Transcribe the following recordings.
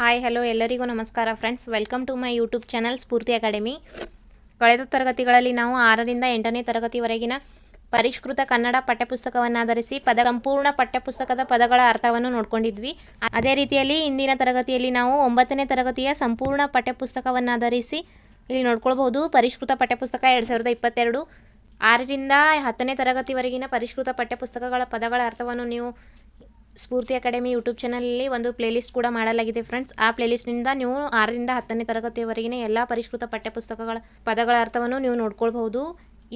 Hi hello ಎಲ್ಲರಿಗೂ ನಮಸ್ಕಾರ friends, welcome to my YouTube channel Spoorthi academy. ಕಳೆದ ತರಗತಿಗಳಲ್ಲಿ ನಾವು 6ರಿಂದ 8ನೇ ತರಗತಿವರೆಗಿನ ಪರಿಷ್ಕೃತ ಕನ್ನಡ ಪಠ್ಯಪುಸ್ತಕವನ್ನು ಆಧರಿಸಿ ಸಂಪೂರ್ಣ ಪಠ್ಯಪುಸ್ತಕದ ಪದಗಳ ಅರ್ಥವನ್ನು ನೋಡಿಕೊಂಡಿದ್ವಿ. ಅದೇ ರೀತಿಯಲ್ಲಿ ಇಂದಿನ ತರಗತಿಯಲ್ಲಿ ನಾವು 9ನೇ ತರಗತಿಯ ಸಂಪೂರ್ಣ ಪಠ್ಯಪುಸ್ತಕವನ್ನು ಆಧರಿಸಿ ಇಲ್ಲಿ ನೋಡಿಕೊಳ್ಳಬಹುದು. ಪರಿಷ್ಕೃತ ಪಠ್ಯಪುಸ್ತಕ 2022 6ರಿಂದ 10ನೇ ತರಗತಿವರೆಗಿನ ಪರಿಷ್ಕೃತ ಪಠ್ಯಪುಸ್ತಕಗಳ ಪದಗಳ ಅರ್ಥವನ್ನು ನೀವು ಸ್ಪೂರ್ತಿ ಅಕಾಡೆಮಿ ಯೂಟ್ಯೂಬ್ ಚಾನಲಲ್ಲಿ ಒಂದು ಪ್ಲೇಲಿಸ್ಟ್ ಕೂಡ ಮಾಡಲಾಗಿದೆ ಫ್ರೆಂಡ್ಸ್. ಆ ಪ್ಲೇಲಿಸ್ಟ್ನಿಂದ ನೀವು 6ರಿಂದ 10ನೇ ತರಗತಿಯವರೆಗಿನ ಎಲ್ಲ ಪರಿಷ್ಕೃತ ಪಠ್ಯಪುಸ್ತಕಗಳ ಪದಗಳ ಅರ್ಥವನ್ನು ನೀವು ನೋಡ್ಕೊಳ್ಬಹುದು.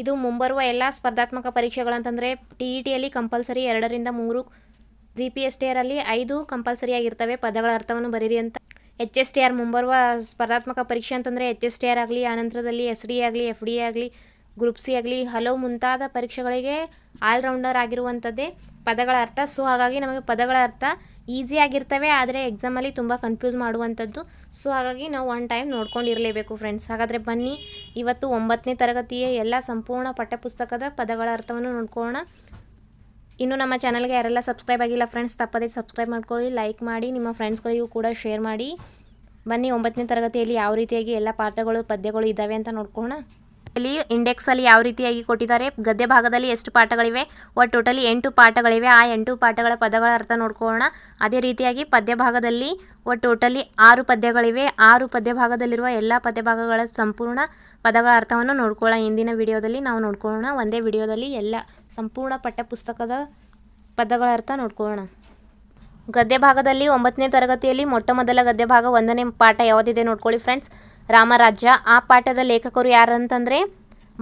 ಇದು ಮುಂಬರುವ ಎಲ್ಲ ಸ್ಪರ್ಧಾತ್ಮಕ ಪರೀಕ್ಷೆಗಳಂತಂದರೆ ಟಿ ಇ ಟಿಯಲ್ಲಿ ಕಂಪಲ್ಸರಿ 2 ರಿಂದ 3, ಜಿ ಪಿ ಎಸ್ ಟಿ ಆರಲ್ಲಿ 5 ಕಂಪಲ್ಸರಿಯಾಗಿರ್ತವೆ ಪದಗಳ ಅರ್ಥವನ್ನು ಬರೀರಿ ಅಂತ. ಎಚ್ ಎಸ್ ಟಿ ಆರ್ ಮುಂಬರುವ ಸ್ಪರ್ಧಾತ್ಮಕ ಪರೀಕ್ಷೆ ಅಂತಂದರೆ ಎಚ್ ಎಸ್ ಟಿ ಆರ್ ಆಗಲಿ, ಆನಂತರದಲ್ಲಿ ಎಸ್ ಡಿ ಎ ಆಗಲಿ, ಎಫ್ ಡಿ ಎ ಆಗಲಿ, ಗ್ರೂಪ್ ಸಿ ಆಗಲಿ, ಹಲವು ಮುಂತಾದ ಪರೀಕ್ಷೆಗಳಿಗೆ ಆಲ್ರೌಂಡರ್ ಆಗಿರುವಂಥದ್ದೇ ಪದಗಳ ಅರ್ಥ. ಸೊ ಹಾಗಾಗಿ ನಮಗೆ ಪದಗಳ ಅರ್ಥ ಈಸಿಯಾಗಿರ್ತವೆ, ಆದರೆ ಎಕ್ಸಾಮಲ್ಲಿ ತುಂಬ ಕನ್ಫ್ಯೂಸ್ ಮಾಡುವಂಥದ್ದು. ಸೊ ಹಾಗಾಗಿ ನಾವು ಒನ್ ಟೈಮ್ ನೋಡ್ಕೊಂಡಿರಲೇಬೇಕು ಫ್ರೆಂಡ್ಸ್. ಹಾಗಾದರೆ ಬನ್ನಿ ಇವತ್ತು 9ನೇ ತರಗತಿಯ ಎಲ್ಲ ಸಂಪೂರ್ಣ ಪಠ್ಯಪುಸ್ತಕದ ಪದಗಳ ಅರ್ಥವನ್ನು ನೋಡ್ಕೊಳ್ಳೋಣ. ಇನ್ನು ನಮ್ಮ ಚಾನಲ್ಗೆ ಯಾರೆಲ್ಲ ಸಬ್ಸ್ಕ್ರೈಬ್ ಆಗಿಲ್ಲ ಫ್ರೆಂಡ್ಸ್, ತಪ್ಪದೇ ಸಬ್ಸ್ಕ್ರೈಬ್ ಮಾಡ್ಕೊಳ್ಳಿ, ಲೈಕ್ ಮಾಡಿ, ನಿಮ್ಮ ಫ್ರೆಂಡ್ಸ್ಗಳಿಗೂ ಕೂಡ ಶೇರ್ ಮಾಡಿ. ಬನ್ನಿ 9ನೇ ತರಗತಿಯಲ್ಲಿ ಯಾವ ರೀತಿಯಾಗಿ ಎಲ್ಲ ಪಾಠಗಳು ಪದ್ಯಗಳು ಇದ್ದಾವೆ ಅಂತ ನೋಡ್ಕೊಳ್ಳೋಣ. ಇಲ್ಲಿ ಇಂಡೆಕ್ಸಲ್ಲಿ ಯಾವ ರೀತಿಯಾಗಿ ಕೊಟ್ಟಿದ್ದಾರೆ, ಗದ್ಯ ಭಾಗದಲ್ಲಿ ಎಷ್ಟು ಪಾಠಗಳಿವೆ, ಒಟ್ಟು ಟೋಟಲಿ 8 ಪಾಠಗಳಿವೆ. ಆ 8 ಪಾಠಗಳ ಪದಗಳ ಅರ್ಥ ನೋಡ್ಕೊಳ್ಳೋಣ. ಅದೇ ರೀತಿಯಾಗಿ ಪದ್ಯ ಭಾಗದಲ್ಲಿ ಒಟ್ಟು ಟೋಟಲಿ 6 ಪದ್ಯಗಳಿವೆ. 6 ಪದ್ಯ ಭಾಗದಲ್ಲಿರುವ ಎಲ್ಲ ಪದ್ಯ ಭಾಗಗಳ ಸಂಪೂರ್ಣ ಪದಗಳ ಅರ್ಥವನ್ನು ನೋಡ್ಕೊಳ್ಳೋಣ. ಇಂದಿನ ವಿಡಿಯೋದಲ್ಲಿ ನಾವು ನೋಡ್ಕೊಳ್ಳೋಣ. ಒಂದೇ ವಿಡಿಯೋದಲ್ಲಿ ಎಲ್ಲ ಸಂಪೂರ್ಣ ಪಠ್ಯಪುಸ್ತಕದ ಪದಗಳ ಅರ್ಥ ನೋಡ್ಕೊಳ್ಳೋಣ. ಗದ್ಯ ಭಾಗದಲ್ಲಿ 9ನೇ ತರಗತಿಯಲ್ಲಿ ಮೊಟ್ಟ ಮೊದಲ ಗದ್ಯ ಭಾಗ 1ನೇ ಪಾಠ ಯಾವುದಿದೆ ನೋಡ್ಕೊಳ್ಳಿ ಫ್ರೆಂಡ್ಸ್, ರಾಮರಾಜ್ಯ. ಆ ಪಾಠದ ಲೇಖಕರು ಯಾರಂತಂದರೆ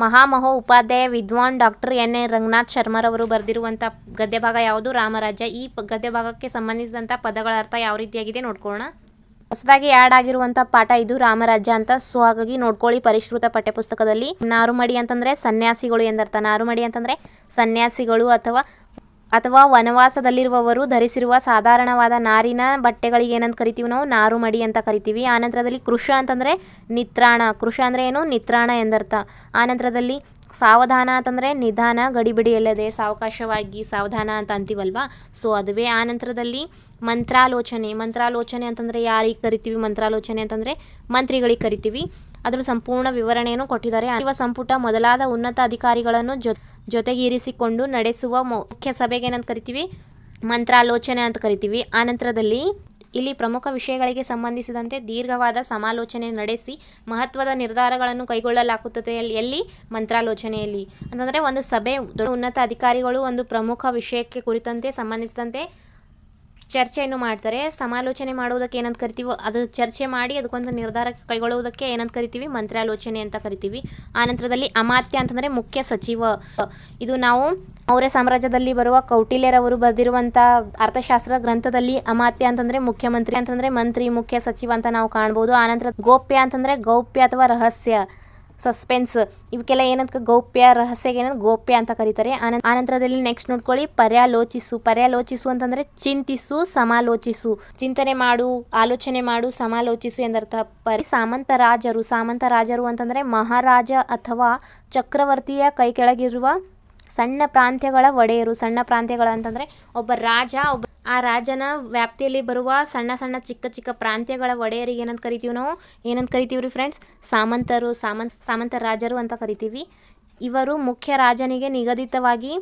ಮಹಾಮಹೋ ಉಪಾಧ್ಯಾಯ ವಿದ್ವಾನ್ ಡಾಕ್ಟರ್ ಎನ್.ಎ. ರಂಗನಾಥ್ ಶರ್ಮರವರು ಬರೆದಿರುವಂಥ ಗದ್ಯ ಭಾಗ ಯಾವುದು, ರಾಮರಾಜ್ಯ. ಈ ಗದ್ಯ ಭಾಗಕ್ಕೆ ಸಂಬಂಧಿಸಿದಂಥ ಪದಗಳ ಅರ್ಥ ಯಾವ ರೀತಿಯಾಗಿದೆ ನೋಡ್ಕೊಳ್ಳೋಣ. ಹೊಸದಾಗಿ ಆ್ಯಡ್ ಆಗಿರುವಂಥ ಪಾಠ ಇದು, ರಾಮರಾಜ್ಯ ಅಂತ. ಸೊ ಹಾಗಾಗಿ ನೋಡ್ಕೊಳ್ಳಿ ಪರಿಷ್ಕೃತ ಪಠ್ಯಪುಸ್ತಕದಲ್ಲಿ. ನಾರುಮಡಿ ಅಂತಂದರೆ ಸನ್ಯಾಸಿಗಳು ಎಂದರ್ಥ. ನಾರುಮಡಿ ಅಂತಂದರೆ ಸನ್ಯಾಸಿಗಳು ಅಥವಾ ವನವಾಸದಲ್ಲಿರುವವರು ಧರಿಸಿರುವ ಸಾಧಾರಣವಾದ ನಾರಿನ ಬಟ್ಟೆಗಳಿಗೆ ಏನಂತ ಕರಿತೀವಿ ನಾವು, ನಾರುಮಡಿ ಅಂತ ಕರಿತೀವಿ. ಆನಂತರದಲ್ಲಿ ಕೃಷ ಅಂತಂದರೆ ನಿತ್ರಾಣ. ಕೃಷ ಅಂದರೆ ಏನು, ನಿತ್ರಾಣ ಎಂದರ್ಥ. ಆನಂತರದಲ್ಲಿ ಸಾವಧಾನ ಅಂತಂದರೆ ನಿಧಾನ, ಗಡಿಬಿಡಿಯಲ್ಲದೆ ಸಾವಕಾಶವಾಗಿ ಸಾವಧಾನ ಅಂತ ಅಂತೀವಲ್ವಾ, ಸೊ ಅದುವೇ. ಆನಂತರದಲ್ಲಿ ಮಂತ್ರಾಲೋಚನೆ. ಮಂತ್ರಾಲೋಚನೆ ಅಂತಂದರೆ ಯಾರಿಗೆ ಕರಿತೀವಿ, ಮಂತ್ರಾಲೋಚನೆ ಅಂತಂದರೆ ಮಂತ್ರಿಗಳಿಗೆ ಕರಿತೀವಿ. ಅದರ ಸಂಪೂರ್ಣ ವಿವರಣೆಯನ್ನು ಕೊಟ್ಟಿದ್ದಾರೆ. ಸಚಿವ ಸಂಪುಟ ಮೊದಲಾದ ಉನ್ನತ ಅಧಿಕಾರಿಗಳನ್ನು ಜೊತೆಗೀರಿಸಿಕೊಂಡು ನಡೆಸುವ ಮುಖ್ಯ ಸಭೆಗೆ ಏನಂತ ಕರಿತೀವಿ, ಮಂತ್ರಾಲೋಚನೆ ಅಂತ ಕರಿತೀವಿ. ಆನಂತರದಲ್ಲಿ ಇಲ್ಲಿ ಪ್ರಮುಖ ವಿಷಯಗಳಿಗೆ ಸಂಬಂಧಿಸಿದಂತೆ ದೀರ್ಘವಾದ ಸಮಾಲೋಚನೆ ನಡೆಸಿ ಮಹತ್ವದ ನಿರ್ಧಾರಗಳನ್ನು ಕೈಗೊಳ್ಳಲಾಗುತ್ತದೆ. ಎಲ್ಲಿ, ಮಂತ್ರಾಲೋಚನೆಯಲ್ಲಿ. ಅಂತಂದರೆ ಒಂದು ಸಭೆ, ಉನ್ನತ ಅಧಿಕಾರಿಗಳು ಒಂದು ಪ್ರಮುಖ ವಿಷಯಕ್ಕೆ ಕುರಿತಂತೆ ಸಂಬಂಧಿಸಿದಂತೆ ಚರ್ಚೆಯನ್ನು ಮಾಡ್ತಾರೆ. ಸಮಾಲೋಚನೆ ಮಾಡುವುದಕ್ಕೆ ಏನಂತ ಕರಿತೀವಿ, ಅದು ಚರ್ಚೆ ಮಾಡಿ ಅದಕ್ಕೊಂದು ನಿರ್ಧಾರ ಕೈಗೊಳ್ಳುವುದಕ್ಕೆ ಏನಂತ ಕರಿತೀವಿ, ಮಂತ್ರಾಲೋಚನೆ ಅಂತ ಕರಿತೀವಿ. ಆನಂತರದಲ್ಲಿ ಅಮಾತ್ಯ ಅಂತಂದರೆ ಮುಖ್ಯ ಸಚಿವ. ಇದು ನಾವು ಮೌರ್ಯ ಸಾಮ್ರಾಜ್ಯದಲ್ಲಿ ಬರುವ ಕೌಟಿಲ್ಯರವರು ಬರೆದಿರುವಂಥ ಅರ್ಥಶಾಸ್ತ್ರ ಗ್ರಂಥದಲ್ಲಿ ಅಮಾತ್ಯ ಅಂತಂದರೆ ಮುಖ್ಯಮಂತ್ರಿ, ಅಂತಂದರೆ ಮಂತ್ರಿ, ಮುಖ್ಯ ಸಚಿವ ಅಂತ ನಾವು ಕಾಣ್ಬೋದು. ಆನಂತರ ಗೌಪ್ಯ ಅಂತಂದರೆ ಗೌಪ್ಯ ಅಥವಾ ರಹಸ್ಯ, ಸಸ್ಪೆನ್ಸ್, ಇವಕ್ಕೆಲ್ಲ ಏನಂತ ಗೌಪ್ಯ ರಹಸ್ಯಗೆ ಏನಂತ ಗೌಪ್ಯ ಅಂತ ಕರೀತಾರೆ. ಆನಂತರದಲ್ಲಿ ನೆಕ್ಸ್ಟ್ ನೋಡ್ಕೊಳ್ಳಿ ಪರ್ಯಾಲೋಚಿಸು. ಪರ್ಯಾಲೋಚಿಸು ಅಂತಂದರೆ ಚಿಂತಿಸು, ಸಮಾಲೋಚಿಸು, ಚಿಂತನೆ ಮಾಡು, ಆಲೋಚನೆ ಮಾಡು, ಸಮಾಲೋಚಿಸು ಎಂದರ್ಥ. ಸಾಮಂತ ರಾಜರು. ಸಾಮಂತ ರಾಜರು ಅಂತಂದರೆ ಮಹಾರಾಜ ಅಥವಾ ಚಕ್ರವರ್ತಿಯ ಕೈ ಕೆಳಗಿರುವ ಸಣ್ಣ ಪ್ರಾಂತ್ಯಗಳ ಒಡೆಯರು. ಸಣ್ಣ ಪ್ರಾಂತ್ಯಗಳ ಅಂತಂದರೆ ಒಬ್ಬ ರಾಜ, ಆ ರಾಜನ ವ್ಯಾಪ್ತಿಯಲ್ಲಿ ಬರುವ ಸಣ್ಣ ಸಣ್ಣ ಚಿಕ್ಕ ಚಿಕ್ಕ ಪ್ರಾಂತ್ಯಗಳ ಒಡೆಯರಿಗೆ ಏನಂತ ಕರಿತೀವಿ ನಾವು, ಏನಂತ ಕರಿತೀವಿ ರೀ ಫ್ರೆಂಡ್ಸ್, ಸಾಮಂತರು, ಸಾಮಂತ ರಾಜರು ಅಂತ ಕರಿತೀವಿ. ಇವರು ಮುಖ್ಯ ರಾಜನಿಗೆ ನಿಗದಿತವಾಗಿ,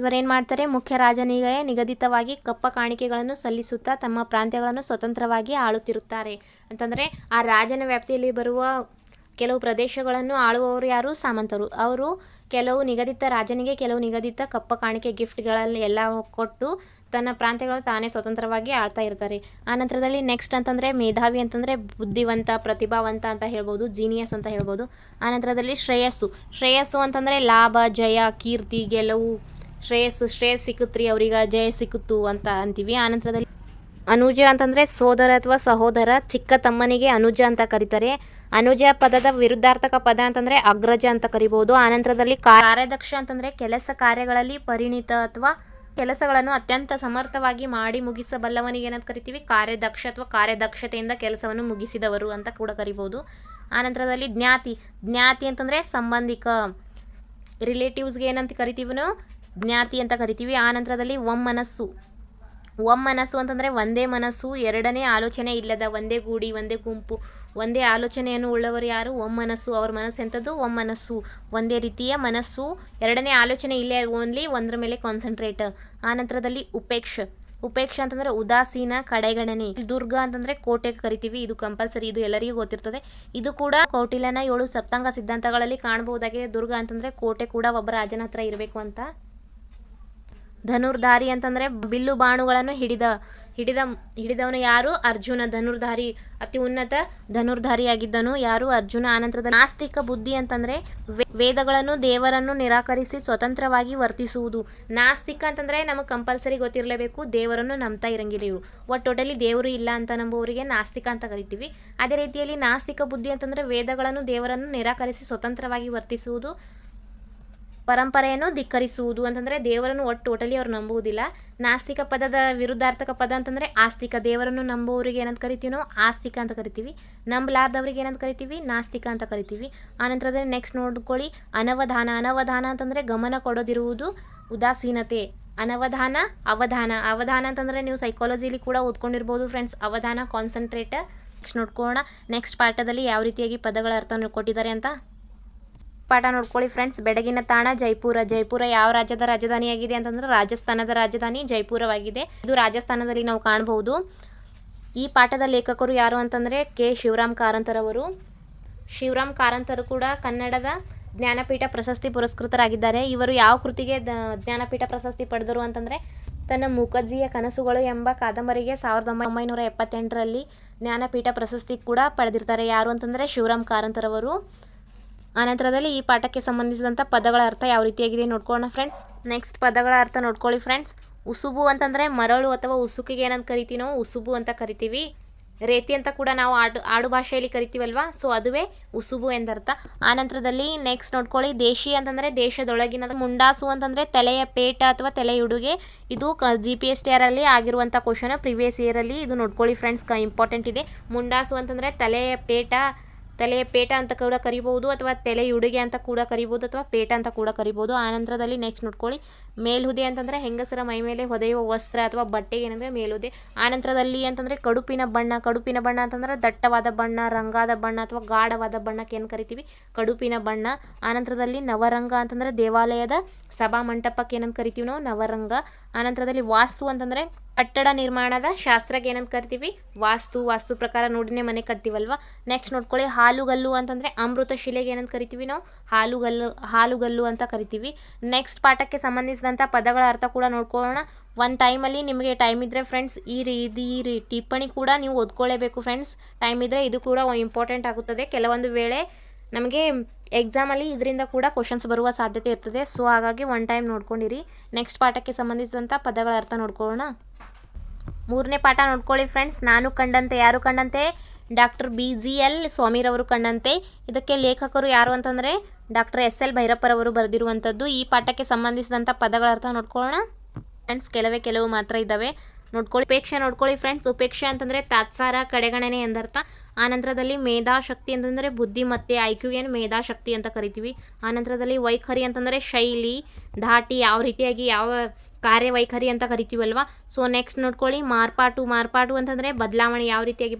ಇವರೇನು ಮಾಡ್ತಾರೆ, ಮುಖ್ಯ ರಾಜನಿಗೆ ನಿಗದಿತವಾಗಿ ಕಪ್ಪ ಕಾಣಿಕೆಗಳನ್ನು ಸಲ್ಲಿಸುತ್ತಾ ತಮ್ಮ ಪ್ರಾಂತ್ಯಗಳನ್ನು ಸ್ವತಂತ್ರವಾಗಿ ಆಳುತ್ತಿರುತ್ತಾರೆ. ಅಂತಂದರೆ ಆ ರಾಜನ ವ್ಯಾಪ್ತಿಯಲ್ಲಿ ಬರುವ ಕೆಲವು ಪ್ರದೇಶಗಳನ್ನು ಆಳುವವರು ಯಾರು, ಸಾಮಂತರು. ಅವರು ಕೆಲವು ನಿಗದಿತ ರಾಜನಿಗೆ ಕೆಲವು ನಿಗದಿತ ಕಪ್ಪ ಕಾಣಿಕೆ ಗಿಫ್ಟ್ಗಳಲ್ಲಿ ಎಲ್ಲ ಕೊಟ್ಟು ತನ್ನ ಪ್ರಾಂತ್ಯಗಳು ತಾನೇ ಸ್ವತಂತ್ರವಾಗಿ ಆಳ್ತಾ ಇರ್ತಾರೆ. ಆನಂತರದಲ್ಲಿ ನೆಕ್ಸ್ಟ್ ಅಂತಂದರೆ ಮೇಧಾವಿ ಅಂತಂದರೆ ಬುದ್ಧಿವಂತ, ಪ್ರತಿಭಾವಂತ ಅಂತ ಹೇಳ್ಬೋದು, ಜೀನಿಯಸ್ ಅಂತ ಹೇಳ್ಬೋದು. ಆನಂತರದಲ್ಲಿ ಶ್ರೇಯಸ್ಸು. ಶ್ರೇಯಸ್ಸು ಅಂತಂದರೆ ಲಾಭ, ಜಯ, ಕೀರ್ತಿ, ಗೆಲುವು, ಶ್ರೇಯಸ್ ಸಿಕ್ಕುತ್ರಿ ಅವ್ರಿಗೆ, ಜಯ ಸಿಕ್ಕುತ್ತು ಅಂತ ಅಂತೀವಿ. ಆನಂತರದಲ್ಲಿ ಅನುಜ ಅಂತಂದರೆ ಸೋದರ ಅಥವಾ ಸಹೋದರ, ಚಿಕ್ಕ ತಮ್ಮನಿಗೆ ಅನುಜ ಅಂತ ಕರೀತಾರೆ. ಅನುಜ ಪದದ ವಿರುದ್ಧಾರ್ಥಕ ಪದ ಅಂತಂದರೆ ಅಗ್ರಜ ಅಂತ ಕರಿಬೋದು. ಆನಂತರದಲ್ಲಿ ಕಾರ್ಯದಕ್ಷ ಅಂತಂದರೆ ಕೆಲಸ ಕಾರ್ಯಗಳಲ್ಲಿ ಪರಿಣಿತ ಅಥವಾ ಕೆಲಸಗಳನ್ನು ಅತ್ಯಂತ ಸಮರ್ಥವಾಗಿ ಮಾಡಿ ಮುಗಿಸಬಲ್ಲವನಿಗೆ ಏನಂತ ಕರಿತೀವಿ, ಕಾರ್ಯದಕ್ಷ ಅಥವಾ ಕಾರ್ಯದಕ್ಷತೆಯಿಂದ ಕೆಲಸವನ್ನು ಮುಗಿಸಿದವರು ಅಂತ ಕೂಡ ಕರಿಬೋದು. ಆನಂತರದಲ್ಲಿ ಜ್ಞಾತಿ. ಜ್ಞಾತಿ ಅಂತಂದರೆ ಸಂಬಂಧಿಕ, ರಿಲೇಟಿವ್ಸ್ಗೆ ಏನಂತ ಕರಿತೀವಿ ನಾವು, ಜ್ಞಾತಿ ಅಂತ ಕರಿತೀವಿ. ಆನಂತರದಲ್ಲಿ ಒಮ್ಮನಸ್ಸು. ಒಮ್ಮ ಮನಸ್ಸು ಅಂತಂದರೆ ಒಂದೇ ಮನಸ್ಸು, ಎರಡನೇ ಆಲೋಚನೆ ಇಲ್ಲದ, ಒಂದೇ ಗೂಡಿ, ಒಂದೇ ಗುಂಪು, ಒಂದೇ ಆಲೋಚನೆಯನ್ನು ಉಳ್ಳವರು ಯಾರು? ಒಮ್ಮನಸ್ಸು. ಅವ್ರ ಮನಸ್ಸು ಎಂಥದ್ದು? ಒಮ್ಮನಸ್ಸು, ಒಂದೇ ರೀತಿಯ ಮನಸ್ಸು, ಎರಡನೇ ಆಲೋಚನೆ ಇಲ್ಲೇ, ಓನ್ಲಿ ಒಂದರ ಮೇಲೆ ಕಾನ್ಸಂಟ್ರೇಟ್. ಆನಂತರದಲ್ಲಿ ಉಪೇಕ್ಷೆ. ಉಪೇಕ್ಷೆ ಅಂತಂದರೆ ಉದಾಸೀನ, ಕಡೆಗಣನೆ. ದುರ್ಗ ಅಂತಂದರೆ ಕೋಟೆ ಕರಿತೀವಿ, ಇದು ಕಂಪಲ್ಸರಿ, ಇದು ಎಲ್ಲರಿಗೂ ಗೊತ್ತಿರ್ತದೆ. ಇದು ಕೂಡ ಕೌಟಿಲ್ಯನ 7 ಸಪ್ತಾಂಗ ಸಿದ್ಧಾಂತಗಳಲ್ಲಿ ಕಾಣಬಹುದಾಗಿದೆ. ದುರ್ಗ ಅಂತಂದರೆ ಕೋಟೆ ಕೂಡ ಒಬ್ಬ ರಾಜನ ಹತ್ರ ಇರಬೇಕು ಅಂತ. ಧನುರ್ಧಾರಿ ಅಂತಂದರೆ ಬಿಲ್ಲು ಬಾಣುಗಳನ್ನು ಹಿಡಿದವನು ಯಾರು? ಅರ್ಜುನ. ಧನುರ್ಧಾರಿ, ಅತಿ ಉನ್ನತ ಧನುರ್ಧಾರಿಯಾಗಿದ್ದನು ಯಾರು? ಅರ್ಜುನ. ಆನಂತರದ ನಾಸ್ತಿಕ ಬುದ್ಧಿ ಅಂತಂದರೆ ವೇದಗಳನ್ನು, ದೇವರನ್ನು ನಿರಾಕರಿಸಿ ಸ್ವತಂತ್ರವಾಗಿ ವರ್ತಿಸುವುದು. ನಾಸ್ತಿಕ ಅಂತಂದರೆ ನಮಗೆ ಕಂಪಲ್ಸರಿ ಗೊತ್ತಿರಲೇಬೇಕು, ದೇವರನ್ನು ನಂಬ್ತಾ ಇರಂಗಿಲ್ಲ ಇವರು. ಟೋಟಲಿ ದೇವರು ಇಲ್ಲ ಅಂತ ನಂಬುವವರಿಗೆ ನಾಸ್ತಿಕ ಅಂತ ಕರಿತೀವಿ. ಅದೇ ರೀತಿಯಲ್ಲಿ ನಾಸ್ತಿಕ ಬುದ್ಧಿ ಅಂತಂದರೆ ವೇದಗಳನ್ನು, ದೇವರನ್ನು ನಿರಾಕರಿಸಿ ಸ್ವತಂತ್ರವಾಗಿ ವರ್ತಿಸುವುದು, ಪರಂಪರೆಯನ್ನು ಧಿಕ್ಕರಿಸುವುದು. ಅಂತಂದರೆ ದೇವರನ್ನು ಟೋಟಲಿ ಅವ್ರು ನಂಬುವುದಿಲ್ಲ. ನಾಸ್ತಿಕ ಪದದ ವಿರುದ್ಧಾರ್ಥಕ ಪದ ಅಂತಂದರೆ ಆಸ್ತಿಕ. ದೇವರನ್ನು ನಂಬುವವರಿಗೆ ಏನಂತ ಕರಿತೀವಿ ನಾವು? ಆಸ್ತಿಕ ಅಂತ ಕರಿತೀವಿ. ನಂಬಲಾರ್ದವ್ರಿಗೆ ಏನಂತ ಕರಿತೀವಿ? ನಾಸ್ತಿಕ ಅಂತ ಕರಿತೀವಿ. ಆನಂತರದಲ್ಲಿ ನೆಕ್ಸ್ಟ್ ನೋಡ್ಕೊಳ್ಳಿ, ಅನವಧಾನ. ಅನವಧಾನ ಅಂತಂದರೆ ಗಮನ ಕೊಡೋದಿರುವುದು, ಉದಾಸೀನತೆ. ಅನವಧಾನ, ಅವಧಾನ. ಅವಧಾನ ಅಂತಂದರೆ ನೀವು ಸೈಕಾಲಜಿಲಿ ಕೂಡ ಓದ್ಕೊಂಡಿರ್ಬೋದು ಫ್ರೆಂಡ್ಸ್. ಅವಧಾನ, ಕಾನ್ಸಂಟ್ರೇಟ್. ನೆಕ್ಸ್ಟ್ ನೋಡ್ಕೊಳ್ಳೋಣ ನೆಕ್ಸ್ಟ್ ಪಾಠದಲ್ಲಿ ಯಾವ ರೀತಿಯಾಗಿ ಪದಗಳ ಅರ್ಥವನ್ನು ಕೊಟ್ಟಿದ್ದಾರೆ ಅಂತ. ಪಾಠ ನೋಡ್ಕೊಳ್ಳಿ ಫ್ರೆಂಡ್ಸ್. ಬೆಡಗಿನ ತಾಣ ಜೈಪುರ. ಜೈಪುರ ಯಾವ ರಾಜ್ಯದ ರಾಜಧಾನಿಯಾಗಿದೆ ಅಂತಂದ್ರೆ ರಾಜಸ್ಥಾನದ ರಾಜಧಾನಿ ಜೈಪುರವಾಗಿದೆ. ಇದು ರಾಜಸ್ಥಾನದಲ್ಲಿ ನಾವು ಕಾಣಬಹುದು. ಈ ಪಾಠದ ಲೇಖಕರು ಯಾರು ಅಂತಂದರೆ ಶಿವರಾಮ್ ಕಾರಂತರವರು. ಶಿವರಾಮ್ ಕಾರಂತರು ಕೂಡ ಕನ್ನಡದ ಜ್ಞಾನಪೀಠ ಪ್ರಶಸ್ತಿ ಪುರಸ್ಕೃತರಾಗಿದ್ದಾರೆ. ಇವರು ಯಾವ ಕೃತಿಗೆ ಜ್ಞಾನಪೀಠ ಪ್ರಶಸ್ತಿ ಪಡೆದರು ಅಂತಂದರೆ ತನ್ನ ಮೂಕಜ್ಜಿಯ ಕನಸುಗಳು ಎಂಬ ಕಾದಂಬರಿಗೆ 1978ರಲ್ಲಿ ಜ್ಞಾನಪೀಠ ಪ್ರಶಸ್ತಿ ಕೂಡ ಪಡೆದಿರ್ತಾರೆ. ಯಾರು ಅಂತಂದರೆ ಶಿವರಾಮ್ ಕಾರಂತರವರು. ಆನಂತರದಲ್ಲಿ ಈ ಪಾಠಕ್ಕೆ ಸಂಬಂಧಿಸಿದಂಥ ಪದಗಳ ಅರ್ಥ ಯಾವ ರೀತಿಯಾಗಿದೆ ನೋಡ್ಕೊಳ್ಳೋಣ ಫ್ರೆಂಡ್ಸ್. ನೆಕ್ಸ್ಟ್ ಪದಗಳ ಅರ್ಥ ನೋಡ್ಕೊಳ್ಳಿ ಫ್ರೆಂಡ್ಸ್. ಉಸುಬು ಅಂತಂದರೆ ಮರಳು ಅಥವಾ ಉಸುಕಿಗೆ ಏನಂತ ಕರಿತೀವಿ ನಾವು? ಉಸುಬು ಅಂತ ಕರಿತೀವಿ. ರೇತಿ ಅಂತ ಕೂಡ ನಾವು ಆಡು ಭಾಷೆಯಲ್ಲಿ ಕರಿತೀವಲ್ವಾ, ಸೊ ಅದುವೇ ಉಸುಬು ಎಂದರ್ಥ. ಆನಂತರದಲ್ಲಿ ನೆಕ್ಸ್ಟ್ ನೋಡ್ಕೊಳ್ಳಿ ದೇಶಿ ಅಂತಂದರೆ ದೇಶದೊಳಗಿನ. ಮುಂಡಾಸು ಅಂತಂದರೆ ತಲೆಯ ಪೇಟ ಅಥವಾ ತಲೆಯುಡುಗೆ. ಇದು GPSTR ಅಲ್ಲಿ ಆಗಿರುವಂಥ ಕ್ವಶನ್, ಪ್ರಿವಿಯಸ್ ಇಯರಲ್ಲಿ. ಇದು ನೋಡ್ಕೊಳ್ಳಿ ಫ್ರೆಂಡ್ಸ್, ಇಂಪಾರ್ಟೆಂಟ್ ಇದೆ. ಮುಂಡಾಸು ಅಂತಂದರೆ ತಲೆಯ ಪೇಟ ಅಂತ ಕೂಡ ಕರಿಬಹುದು, ಅಥವಾ ತಲೆಯುಡುಗೆ ಅಂತ ಕೂಡ ಕರಿಬಹುದು, ಅಥವಾ ಪೇಟ ಅಂತ ಕೂಡ ಕರಿಬಹುದು. ಆನಂತರದಲ್ಲಿ ನೆಕ್ಸ್ಟ್ ನೋಡ್ಕೊಳ್ಳಿ ಮೇಲ್ಹುದೆ ಅಂತಂದರೆ ಹೆಂಗಸರ ಮೈ ಮೇಲೆ ಹೊದೆಯುವ ವಸ್ತ್ರ ಅಥವಾ ಬಟ್ಟೆಗೆ ಏನಂದರೆ ಮೇಲ್ಹುದೆ. ಆನಂತರದಲ್ಲಿ ಅಂತಂದರೆ ಕಡುಪಿನ ಬಣ್ಣ. ಕಡುಪಿನ ಬಣ್ಣ ಅಂತಂದರೆ ದಟ್ಟವಾದ ಬಣ್ಣ, ರಂಗಾದ ಬಣ್ಣ ಅಥವಾ ಗಾಢವಾದ ಬಣ್ಣಕ್ಕೆ ಏನು ಕರಿತೀವಿ? ಕಡುಪಿನ ಬಣ್ಣ. ಆನಂತರದಲ್ಲಿ ನವರಂಗ ಅಂತಂದರೆ ದೇವಾಲಯದ ಸಭಾ ಮಂಟಪಕ್ಕೆ ಏನಂತ ಕರಿತೀವಿ ನಾವು? ನವರಂಗ. ಆನಂತರದಲ್ಲಿ ವಾಸ್ತು ಅಂತಂದರೆ ಕಟ್ಟಡ ನಿರ್ಮಾಣದ ಶಾಸ್ತ್ರಕ್ಕೆ ಏನಂತ ಕರಿತೀವಿ? ವಾಸ್ತು. ವಾಸ್ತು ಪ್ರಕಾರ ನೋಡಿನೇ ಮನೆ ಕಟ್ತೀವಲ್ವ. ನೆಕ್ಸ್ಟ್ ನೋಡ್ಕೊಳ್ಳಿ ಹಾಲುಗಲ್ಲು ಅಂತಂದರೆ ಅಮೃತ ಶಿಲೆಗೆ ಏನಂತ ಕರಿತೀವಿ ನಾವು? ಹಾಲುಗಲ್ಲು ಅಂತ ಕರಿತೀವಿ. ನೆಕ್ಸ್ಟ್ ಪಾಠಕ್ಕೆ ಸಂಬಂಧಿಸಿದಂಥ ಪದಗಳ ಅರ್ಥ ಕೂಡ ನೋಡ್ಕೊಳ್ಳೋಣ. ಒಂದು ಟೈಮಲ್ಲಿ ನಿಮಗೆ ಟೈಮ್ ಇದ್ದರೆ ಫ್ರೆಂಡ್ಸ್ ಈ ಟಿಪ್ಪಣಿ ಕೂಡ ನೀವು ಓದ್ಕೊಳ್ಳೇಬೇಕು ಫ್ರೆಂಡ್ಸ್. ಟೈಮ್ ಇದ್ದರೆ ಇದು ಕೂಡ ಇಂಪಾರ್ಟೆಂಟ್ ಆಗುತ್ತದೆ. ಕೆಲವೊಂದು ವೇಳೆ ನಮಗೆ ಎಕ್ಸಾಮಲ್ಲಿ ಇದರಿಂದ ಕೂಡ ಕ್ವಶನ್ಸ್ ಬರುವ ಸಾಧ್ಯತೆ ಇರ್ತದೆ, ಸೊ ಹಾಗಾಗಿ ಒನ್ ಟೈಮ್ ನೋಡ್ಕೊಂಡಿರಿ. ನೆಕ್ಸ್ಟ್ ಪಾಠಕ್ಕೆ ಸಂಬಂಧಿಸಿದಂಥ ಪದಗಳ ಅರ್ಥ ನೋಡ್ಕೊಳ್ಳೋಣ. 3ನೇ ಪಾಠ ನೋಡ್ಕೊಳ್ಳಿ ಫ್ರೆಂಡ್ಸ್. ನಾನು ಕಂಡಂತೆ. ಯಾರು ಕಂಡಂತೆ? ಡಾಕ್ಟರ್ BGL ಸ್ವಾಮಿರವರು ಕಂಡಂತೆ. ಇದಕ್ಕೆ ಲೇಖಕರು ಯಾರು ಅಂತಂದರೆ ಡಾಕ್ಟರ್ SL ಭೈರಪ್ಪರವರು ಬರೆದಿರುವಂಥದ್ದು. ಈ ಪಾಠಕ್ಕೆ ಸಂಬಂಧಿಸಿದಂಥ ಪದಗಳ ಅರ್ಥ ನೋಡ್ಕೊಳ್ಳೋಣ ಫ್ರೆಂಡ್ಸ್. ಕೆಲವು ಮಾತ್ರ ಇದ್ದಾವೆ ನೋಡ್ಕೊಳ್ಳಿ. ಉಪೇಕ್ಷೆ ನೋಡ್ಕೊಳ್ಳಿ ಫ್ರೆಂಡ್ಸ್. ಉಪೇಕ್ಷೆ ಅಂತಂದರೆ ತಾತ್ಸಾರ, ಕಡೆಗಣನೆ ಎಂದರ್ಥ. ಆನಂತರದಲ್ಲಿ ಮೇಧಾಶಕ್ತಿ ಅಂತಂದರೆ ಬುದ್ಧಿಮತ್ತೆ, IQ ಮೇಧಾಶಕ್ತಿ ಅಂತ ಕರಿತೀವಿ. ಆನಂತರದಲ್ಲಿ ವೈಖರಿ ಅಂತಂದರೆ ಶೈಲಿ, ಧಾಟಿ, ಯಾವ ರೀತಿಯಾಗಿ ಯಾವ ಕಾರ್ಯವೈಖರಿ ಅಂತ ಕರಿತೀವಲ್ವ. ಸೊ ನೆಕ್ಸ್ಟ್ ನೋಡ್ಕೊಳ್ಳಿ ಮಾರ್ಪಾಟು. ಮಾರ್ಪಾಟು ಅಂತಂದರೆ ಬದಲಾವಣೆ, ಯಾವ ರೀತಿಯಾಗಿ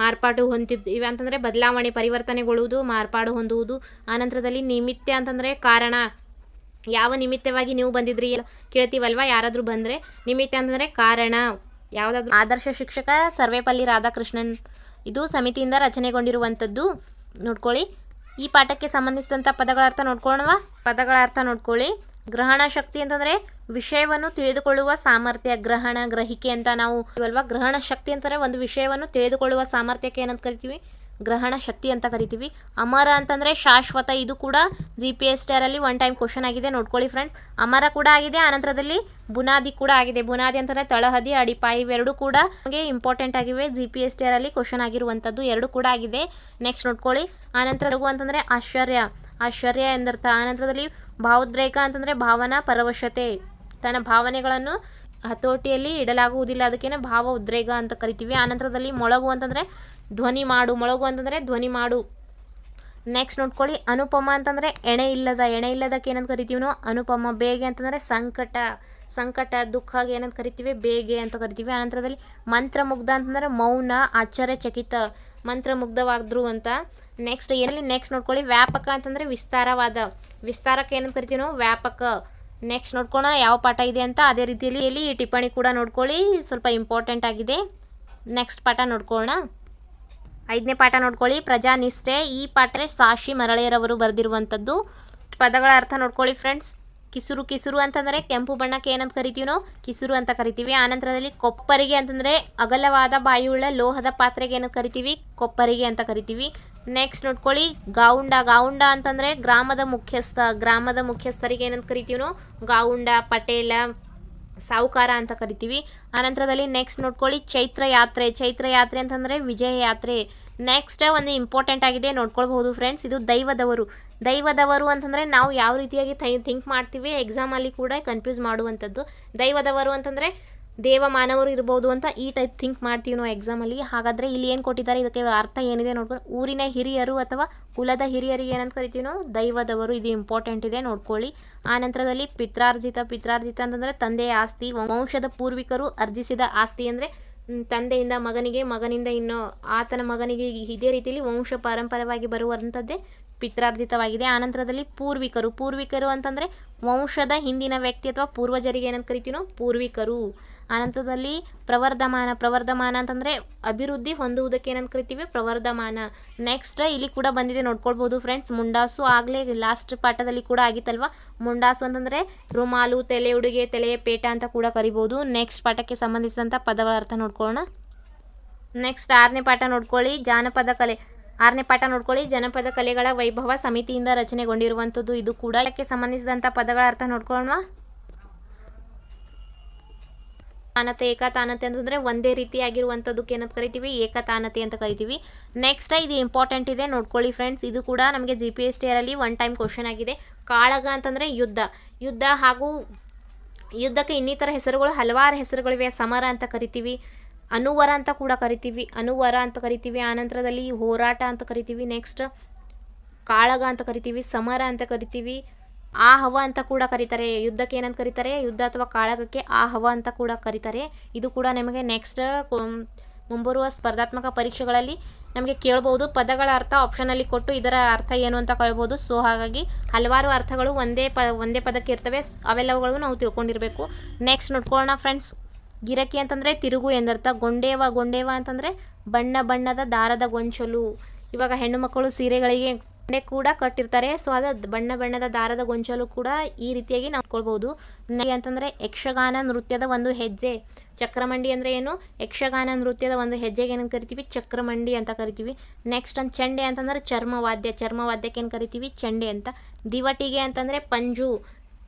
ಮಾರ್ಪಾಟು ಹೊಂದಿವೆ ಅಂತಂದರೆ ಬದಲಾವಣೆ, ಪರಿವರ್ತನೆಗೊಳ್ಳುವುದು, ಮಾರ್ಪಾಡು ಹೊಂದುವುದು. ಆನಂತರದಲ್ಲಿ ನಿಮಿತ್ತ ಅಂತಂದರೆ ಕಾರಣ, ಯಾವ ನಿಮಿತ್ತವಾಗಿ ನೀವು ಬಂದಿದ್ರಿ ಕೇಳ್ತೀವಲ್ವ ಯಾರಾದರೂ ಬಂದರೆ. ನಿಮಿತ್ತ ಅಂತಂದರೆ ಕಾರಣ ಯಾವುದಾದ್ರೂ. ಆದರ್ಶ ಶಿಕ್ಷಕ ಸರ್ವೇಪಲ್ಲಿ ರಾಧಾಕೃಷ್ಣನ್. ಇದು ಸಮಿತಿಯಿಂದ ರಚನೆಗೊಂಡಿರುವಂಥದ್ದು ನೋಡ್ಕೊಳ್ಳಿ. ಈ ಪಾಠಕ್ಕೆ ಸಂಬಂಧಿಸಿದಂಥ ಪದಗಳ ಅರ್ಥ ನೋಡ್ಕೊಳ್ಳೋಣ. ಪದಗಳ ಅರ್ಥ ನೋಡ್ಕೊಳ್ಳಿ. ಗ್ರಹಣ ಶಕ್ತಿ ಅಂತಂದರೆ ವಿಷಯವನ್ನು ತಿಳಿದುಕೊಳ್ಳುವ ಸಾಮರ್ಥ್ಯ, ಗ್ರಹಣ, ಗ್ರಹಿಕೆ ಅಂತ ನಾವು ಅಲ್ವಾ. ಗ್ರಹಣ ಶಕ್ತಿ ಅಂತಂದರೆ ಒಂದು ವಿಷಯವನ್ನು ತಿಳಿದುಕೊಳ್ಳುವ ಸಾಮರ್ಥ್ಯಕ್ಕೆ ಏನಂತ ಕರಿತೀವಿ? ಗ್ರಹಣ ಶಕ್ತಿ ಅಂತ ಕರಿತೀವಿ. ಅಮರ ಅಂತಂದರೆ ಶಾಶ್ವತ. ಇದು ಕೂಡ GPSTR ಅಲ್ಲಿ ಒನ್ ಟೈಮ್ ಕ್ವಶನ್ ಆಗಿದೆ ನೋಡ್ಕೊಳ್ಳಿ ಫ್ರೆಂಡ್ಸ್. ಅಮರ ಕೂಡ ಆಗಿದೆ. ಆನಂತರದಲ್ಲಿ ಬುನಾದಿ ಕೂಡ ಆಗಿದೆ. ಬುನಾದಿ ಅಂತಂದರೆ ತಳಹದಿ, ಅಡಿಪಾಯಿ, ಇವೆರಡು ಕೂಡ ನಮಗೆ ಇಂಪಾರ್ಟೆಂಟ್ ಆಗಿವೆ. GPSTR ಅಲ್ಲಿ ಕ್ವಶನ್ ಆಗಿರುವಂಥದ್ದು ಎರಡು ಕೂಡ ಆಗಿದೆ. ನೆಕ್ಸ್ಟ್ ನೋಡ್ಕೊಳ್ಳಿ. ಆನಂತರ ಅಂತಂದರೆ ಆಶ್ಚರ್ಯ, ಆಶ್ಚರ್ಯ ಎಂದರ್ಥ. ಆನಂತರದಲ್ಲಿ ಭಾವೋದ್ರೇಕ ಅಂತಂದರೆ ಭಾವನಾ ಪರವಶತೆ, ತನ್ನ ಭಾವನೆಗಳನ್ನು ಹತೋಟಿಯಲ್ಲಿ ಇಡಲಾಗುವುದಿಲ್ಲ, ಅದಕ್ಕೇನೆ ಭಾವ ಉದ್ರೇಕ ಅಂತ ಕರಿತೀವಿ. ಆನಂತರದಲ್ಲಿ ಮೊಳಗು ಅಂತಂದರೆ ಧ್ವನಿ ಮಾಡು, ಮೊಳಗು ಅಂತಂದರೆ ಧ್ವನಿ ಮಾಡು. ನೆಕ್ಸ್ಟ್ ನೋಡ್ಕೊಳ್ಳಿ ಅನುಪಮ ಅಂತಂದರೆ ಎಣೆ ಇಲ್ಲದ. ಎಣೆ ಇಲ್ಲದಕ್ಕೆ ಏನಂತ ಕರಿತೀವಿ ನಾವು? ಅನುಪಮ. ಬೇಗೆ ಅಂತಂದರೆ ಸಂಕಟ, ಸಂಕಟ ದುಃಖಗೆ ಏನಂತ ಕರಿತೀವಿ? ಬೇಗೆ ಅಂತ ಕರಿತೀವಿ. ಆನಂತರದಲ್ಲಿ ಮಂತ್ರಮುಗ್ಧ ಅಂತಂದರೆ ಮೌನ ಆಶ್ಚರ್ಯಚಕಿತ, ಮಂತ್ರಮುಗ್ಧವಾದ್ರು ಅಂತ. ನೆಕ್ಸ್ಟ್ ಏನಲ್ಲಿ ನೆಕ್ಸ್ಟ್ ನೋಡ್ಕೊಳ್ಳಿ, ವ್ಯಾಪಕ ಅಂತಂದರೆ ವಿಸ್ತಾರವಾದ, ವಿಸ್ತಾರಕ್ಕೆ ಏನಂತ ಕರಿತೀವಿ ನಾವು? ವ್ಯಾಪಕ. ನೆಕ್ಸ್ಟ್ ನೋಡ್ಕೋಣ ಯಾವ ಪಾಠ ಇದೆ ಅಂತ, ಅದೇ ರೀತಿಯಲ್ಲಿ ಇಲ್ಲಿ ಟಿಪ್ಪಣಿ ಕೂಡ ನೋಡ್ಕೊಳ್ಳಿ, ಸ್ವಲ್ಪ ಇಂಪಾರ್ಟೆಂಟ್ ಆಗಿದೆ. ನೆಕ್ಸ್ಟ್ ಪಾಠ ನೋಡ್ಕೊಳ್ಳೋಣ, 5ನೇ ಪಾಠ ನೋಡ್ಕೊಳ್ಳಿ, ಪ್ರಜಾನಿಷ್ಠೆ. ಈ ಪಾಠ ಸಾಶಿ ಮರಳೆಯರವರು ಬರೆದಿರುವಂಥದ್ದು. ಪದಗಳ ಅರ್ಥ ನೋಡ್ಕೊಳ್ಳಿ ಫ್ರೆಂಡ್ಸ್. ಕಿಸುರು, ಕಿಸುರು ಅಂತಂದರೆ ಕೆಂಪು ಬಣ್ಣಕ್ಕೆ ಏನಂತ ಕರಿತೀವಿ ನಾವು? ಕಿಸುರು ಅಂತ ಕರಿತೀವಿ. ಆನಂತರದಲ್ಲಿ ಕೊಪ್ಪರಿಗೆ ಅಂತಂದರೆ ಅಗಲವಾದ ಬಾಯಿಯುಳ್ಳ ಲೋಹದ ಪಾತ್ರೆಗೆ ಏನಂತ ಕರಿತೀವಿ? ಕೊಪ್ಪರಿಗೆ ಅಂತ ಕರಿತೀವಿ. ನೆಕ್ಸ್ಟ್ ನೋಡ್ಕೊಳ್ಳಿ, ಗಾವುಂಡ. ಗಾವುಂಡ ಅಂತಂದರೆ ಗ್ರಾಮದ ಮುಖ್ಯಸ್ಥ, ಗ್ರಾಮದ ಮುಖ್ಯಸ್ಥರಿಗೆ ಏನಂತ ಕರಿತೀವಿ ನಾವು? ಗಾವುಂಡ, ಪಟೇಲ, ಸಾಹುಕಾರ ಅಂತ ಕರಿತೀವಿ. ಆನಂತರದಲ್ಲಿ ನೆಕ್ಸ್ಟ್ ನೋಡ್ಕೊಳ್ಳಿ, ಚೈತ್ರ ಯಾತ್ರೆ. ಚೈತ್ರ ಯಾತ್ರೆ ಅಂತಂದರೆ ವಿಜಯ ಯಾತ್ರೆ. ನೆಕ್ಸ್ಟ್ ಒಂದು ಇಂಪಾರ್ಟೆಂಟ್ ಆಗಿದೆ, ನೋಡ್ಕೊಳ್ಬಹುದು ಫ್ರೆಂಡ್ಸ್, ಇದು ದೈವದವರು. ದೈವದವರು ಅಂತಂದರೆ ನಾವು ಯಾವ ರೀತಿಯಾಗಿ ಥಿಂಕ್ ಮಾಡ್ತೀವಿ ಎಕ್ಸಾಮಲ್ಲಿ ಕೂಡ ಕನ್ಫ್ಯೂಸ್ ಮಾಡುವಂಥದ್ದು. ದೈವದವರು ಅಂತಂದರೆ ದೇವ ಮಾನವರು ಇರ್ಬೋದು ಅಂತ ಈ ಟೈಪ್ ಥಿಂಕ್ ಮಾಡ್ತೀವಿ ನಾವು ಎಕ್ಸಾಮಲ್ಲಿ. ಹಾಗಾದರೆ ಇಲ್ಲಿ ಏನು ಕೊಟ್ಟಿದ್ದಾರೆ, ಇದಕ್ಕೆ ಅರ್ಥ ಏನಿದೆ ನೋಡ್ಕೊಂಡು, ಊರಿನ ಹಿರಿಯರು ಅಥವಾ ಕುಲದ ಹಿರಿಯರಿಗೆ ಏನಂತ ಕರಿತೀವಿ ನಾವು? ದೈವದವರು. ಇದು ಇಂಪಾರ್ಟೆಂಟ್ ಇದೆ, ನೋಡ್ಕೊಳ್ಳಿ. ಆನಂತರದಲ್ಲಿ ಪಿತ್ರಾರ್ಜಿತ. ಪಿತ್ರಾರ್ಜಿತ ಅಂತಂದರೆ ತಂದೆಯ ಆಸ್ತಿ, ವಂಶದ ಪೂರ್ವಿಕರು ಅರ್ಜಿಸಿದ ಆಸ್ತಿ. ಅಂದರೆ ತಂದೆಯಿಂದ ಮಗನಿಗೆ, ಮಗನಿಂದ ಇನ್ನೂ ಆತನ ಮಗನಿಗೆ, ಇದೇ ರೀತಿಯಲ್ಲಿ ವಂಶ ಪಾರಂಪರವಾಗಿ ಬರುವಂಥದ್ದೇ ಪಿತ್ರಾರ್ಜಿತವಾಗಿದೆ. ಆನಂತರದಲ್ಲಿ ಪೂರ್ವಿಕರು. ಪೂರ್ವಿಕರು ಅಂತಂದರೆ ವಂಶದ ಹಿಂದಿನ ವ್ಯಕ್ತಿ ಅಥವಾ ಪೂರ್ವಜರಿಗೆ ಏನಂತ ಕರಿತೀವಿ ನಾವು? ಪೂರ್ವಿಕರು. ಆನಂತರದಲ್ಲಿ ಪ್ರವರ್ಧಮಾನ. ಪ್ರವರ್ಧಮಾನ ಅಂತಂದರೆ ಅಭಿವೃದ್ಧಿ ಹೊಂದುವುದಕ್ಕೆ ಏನಂತ ಕರಿತೀವಿ? ಪ್ರವರ್ಧಮಾನ. ನೆಕ್ಸ್ಟ್ ಇಲ್ಲಿ ಕೂಡ ಬಂದಿದೆ, ನೋಡ್ಕೊಳ್ಬೋದು ಫ್ರೆಂಡ್ಸ್. ಮುಂಡಾಸು ಆಗಲೇ ಲಾಸ್ಟ್ ಪಾಠದಲ್ಲಿ ಕೂಡ ಆಗಿತ್ತಲ್ವ. ಮುಂಡಾಸು ಅಂತಂದರೆ ರುಮಾಲು, ತಲೆ ಉಡುಗೆ, ತಲೆಯ ಪೇಟ ಅಂತ ಕೂಡ ಕರಿಬೋದು. ನೆಕ್ಸ್ಟ್ ಪಾಠಕ್ಕೆ ಸಂಬಂಧಿಸಿದಂಥ ಪದಗಳ ಅರ್ಥ ನೋಡ್ಕೊಳ್ಳೋಣ. ನೆಕ್ಸ್ಟ್ 6ನೇ ಪಾಠ ನೋಡ್ಕೊಳ್ಳಿ, ಜಾನಪದ ಕಲೆ. 6ನೇ ಪಾಠ ನೋಡ್ಕೊಳ್ಳಿ, ಜಾನಪದ ಕಲೆಗಳ ವೈಭವ ಸಮಿತಿಯಿಂದ ರಚನೆಗೊಂಡಿರುವಂಥದ್ದು. ಇದು ಕೂಡ ಇದಕ್ಕೆ ಸಂಬಂಧಿಸಿದಂಥ ಪದಗಳ ಅರ್ಥ ನೋಡ್ಕೊಳ್ಳೋಣ. ತಾನತೆ. ಏಕತಾನತೆ ಅಂತಂದರೆ ಒಂದೇ ರೀತಿಯಾಗಿರುವಂಥದ್ದಕ್ಕೆ ಏನಂತ ಕರಿತೀವಿ? ಏಕತಾನತೆ ಅಂತ ಕರಿತೀವಿ. ನೆಕ್ಸ್ಟ್ ಇದು ಇಂಪಾರ್ಟೆಂಟ್ ಇದೆ, ನೋಡ್ಕೊಳ್ಳಿ ಫ್ರೆಂಡ್ಸ್. ಇದು ಕೂಡ ನಮಗೆ GPSTR ಅಲ್ಲಿ 1 ಟೈಮ್ ಕ್ವಶನ್ ಆಗಿದೆ. ಕಾಳಗ ಅಂತಂದರೆ ಯುದ್ಧ. ಯುದ್ಧ ಹಾಗೂ ಯುದ್ಧಕ್ಕೆ ಇನ್ನಿತರ ಹೆಸರುಗಳು, ಹಲವಾರು ಹೆಸರುಗಳಿವೆ. ಸಮರ ಅಂತ ಕರಿತೀವಿ, ಅನುವರ ಅಂತ ಕೂಡ ಕರಿತೀವಿ, ಅನುವರ ಅಂತ ಕರಿತೀವಿ. ಆನಂತರದಲ್ಲಿ ಹೋರಾಟ ಅಂತ ಕರಿತೀವಿ. ನೆಕ್ಸ್ಟ್ ಕಾಳಗ ಅಂತ ಕರಿತೀವಿ, ಸಮರ ಅಂತ ಕರಿತೀವಿ, ಆಹವ ಅಂತ ಕೂಡ ಕರೀತಾರೆ. ಯುದ್ಧಕ್ಕೆ ಏನಂತ ಕರೀತಾರೆ? ಯುದ್ಧ ಅಥವಾ ಕಾಳಗಕ್ಕೆ ಆಹವ ಅಂತ ಕೂಡ ಕರೀತಾರೆ. ಇದು ಕೂಡ ನಮಗೆ ನೆಕ್ಸ್ಟ್ ಮುಂಬರುವ ಸ್ಪರ್ಧಾತ್ಮಕ ಪರೀಕ್ಷೆಗಳಲ್ಲಿ ನಮಗೆ ಕೇಳಬಹುದು. ಪದಗಳ ಅರ್ಥ ಆಪ್ಷನಲ್ಲಿ ಕೊಟ್ಟು ಇದರ ಅರ್ಥ ಏನು ಅಂತ ಕೇಳ್ಬೋದು. ಸೊ ಹಾಗಾಗಿ ಹಲವಾರು ಅರ್ಥಗಳು ಒಂದೇ ಪದಕ್ಕೆ ಇರ್ತವೆ. ಅವೆಲ್ಲವುಗಳು ನಾವು ತಿಳ್ಕೊಂಡಿರಬೇಕು. ನೆಕ್ಸ್ಟ್ ನೋಡ್ಕೊಳ್ಳೋಣ ಫ್ರೆಂಡ್ಸ್. ಗಿರಕಿ ಅಂತಂದರೆ ತಿರುಗು ಎಂದರ್ಥ. ಗೊಂಡೇವ. ಗೊಂಡೇವ ಅಂತಂದರೆ ಬಣ್ಣ ಬಣ್ಣದ ದಾರದ ಗೊಂಚಲು. ಇವಾಗ ಹೆಣ್ಣು ಮಕ್ಕಳು ಸೀರೆಗಳಿಗೆ ಕೂಡ ಕಟ್ಟಿರ್ತಾರೆ. ಸೊ ಅದು ಬಣ್ಣ ಬಣ್ಣದ ದಾರದ ಗೊಂಚಲು ಕೂಡ ಈ ರೀತಿಯಾಗಿ ನಾವು ಕೊಳ್ಬಹುದು. ಅಂತಂದರೆ ಯಕ್ಷಗಾನ ನೃತ್ಯದ ಒಂದು ಹೆಜ್ಜೆ. ಚಕ್ರಮಂಡಿ ಅಂದರೆ ಏನು? ಯಕ್ಷಗಾನ ನೃತ್ಯದ ಒಂದು ಹೆಜ್ಜೆಗೆ ಏನಂತ ಕರಿತೀವಿ? ಚಕ್ರಮಂಡಿ ಅಂತ ಕರಿತೀವಿ. ನೆಕ್ಸ್ಟ್ ಒಂದು ಚಂಡೆ ಅಂತಂದರೆ ಚರ್ಮವಾದ್ಯ. ಚರ್ಮವಾದ್ಯಕ್ಕೆ ಏನು ಕರಿತೀವಿ? ಚಂಡೆ ಅಂತ. ದಿವಟಿಗೆ ಅಂತಂದರೆ ಪಂಜು.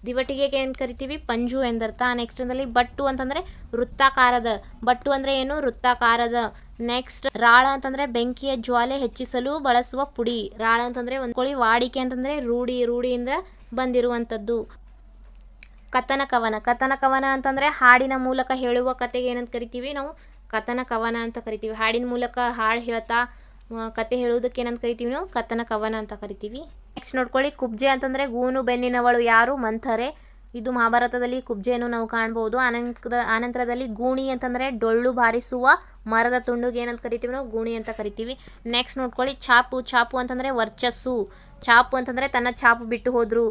ದಿವಟಿಗೆ ಏನು ಕರಿತೀವಿ? ಪಂಜು ಎಂದರ್ಥ. ನೆಕ್ಸ್ಟ್ ಅಂದರೆ ಬಟ್ಟು ಅಂತಂದರೆ ವೃತ್ತಾಕಾರದ. ಬಟ್ಟು ಅಂದರೆ ಏನು? ವೃತ್ತಾಕಾರದ. ನೆಕ್ಸ್ಟ್ ರಾಳ ಅಂತಂದರೆ ಬೆಂಕಿಯ ಜ್ವಾಲೆ ಹೆಚ್ಚಿಸಲು ಬಳಸುವ ಪುಡಿ. ರಾಳ ಅಂತಂದರೆ ಒಂದ್ಕೊಳ್ಳಿ, ವಾಡಿಕೆ ಅಂತಂದರೆ ರೂಢಿ, ರೂಢಿಯಿಂದ ಬಂದಿರುವಂಥದ್ದು. ಕಥನ ಕವನ. ಕಥನ ಕವನ ಅಂತಂದರೆ ಹಾಡಿನ ಮೂಲಕ ಹೇಳುವ ಕಥೆಗೆ ಏನಂತ ಕರಿತೀವಿ ನಾವು? ಕಥನ ಕವನ ಅಂತ ಕರಿತೀವಿ. ಹಾಡಿನ ಮೂಲಕ ಹಾಡು ಹೇಳ್ತಾ ಕತೆ ಹೇಳುವುದಕ್ಕೆ ಏನಂತ ಕರಿತೀವಿ ನಾವು? ಕಥನ ಕವನ ಅಂತ ಕರಿತೀವಿ. ನೆಕ್ಸ್ಟ್ ನೋಡ್ಕೊಳ್ಳಿ, ಕುಬ್ಜೆ ಅಂತಂದರೆ ಗೂನು ಬೆನ್ನಿನವಳು ಯಾರು? ಮಂಥರೆ. ಇದು ಮಹಾಭಾರತದಲ್ಲಿ ಕುಬ್ಜೆಯನ್ನು ನಾವು ಕಾಣ್ಬೋದು. ಆನಂತರದಲ್ಲಿ ಗೂಣಿ ಅಂತಂದರೆ ಡೊಳ್ಳು ಬಾರಿಸುವ ಮರದ ತುಂಡುಗೆ ಏನಂತ ಕರಿತೀವಿ ನಾವು? ಗೂಣಿ ಅಂತ ಕರಿತೀವಿ. ನೆಕ್ಸ್ಟ್ ನೋಡ್ಕೊಳ್ಳಿ, ಛಾಪು. ಛಾಪು ಅಂತಂದರೆ ವರ್ಚಸ್ಸು. ಛಾಪು ಅಂತಂದರೆ ತನ್ನ ಛಾಪು ಬಿಟ್ಟು ಹೋದರು.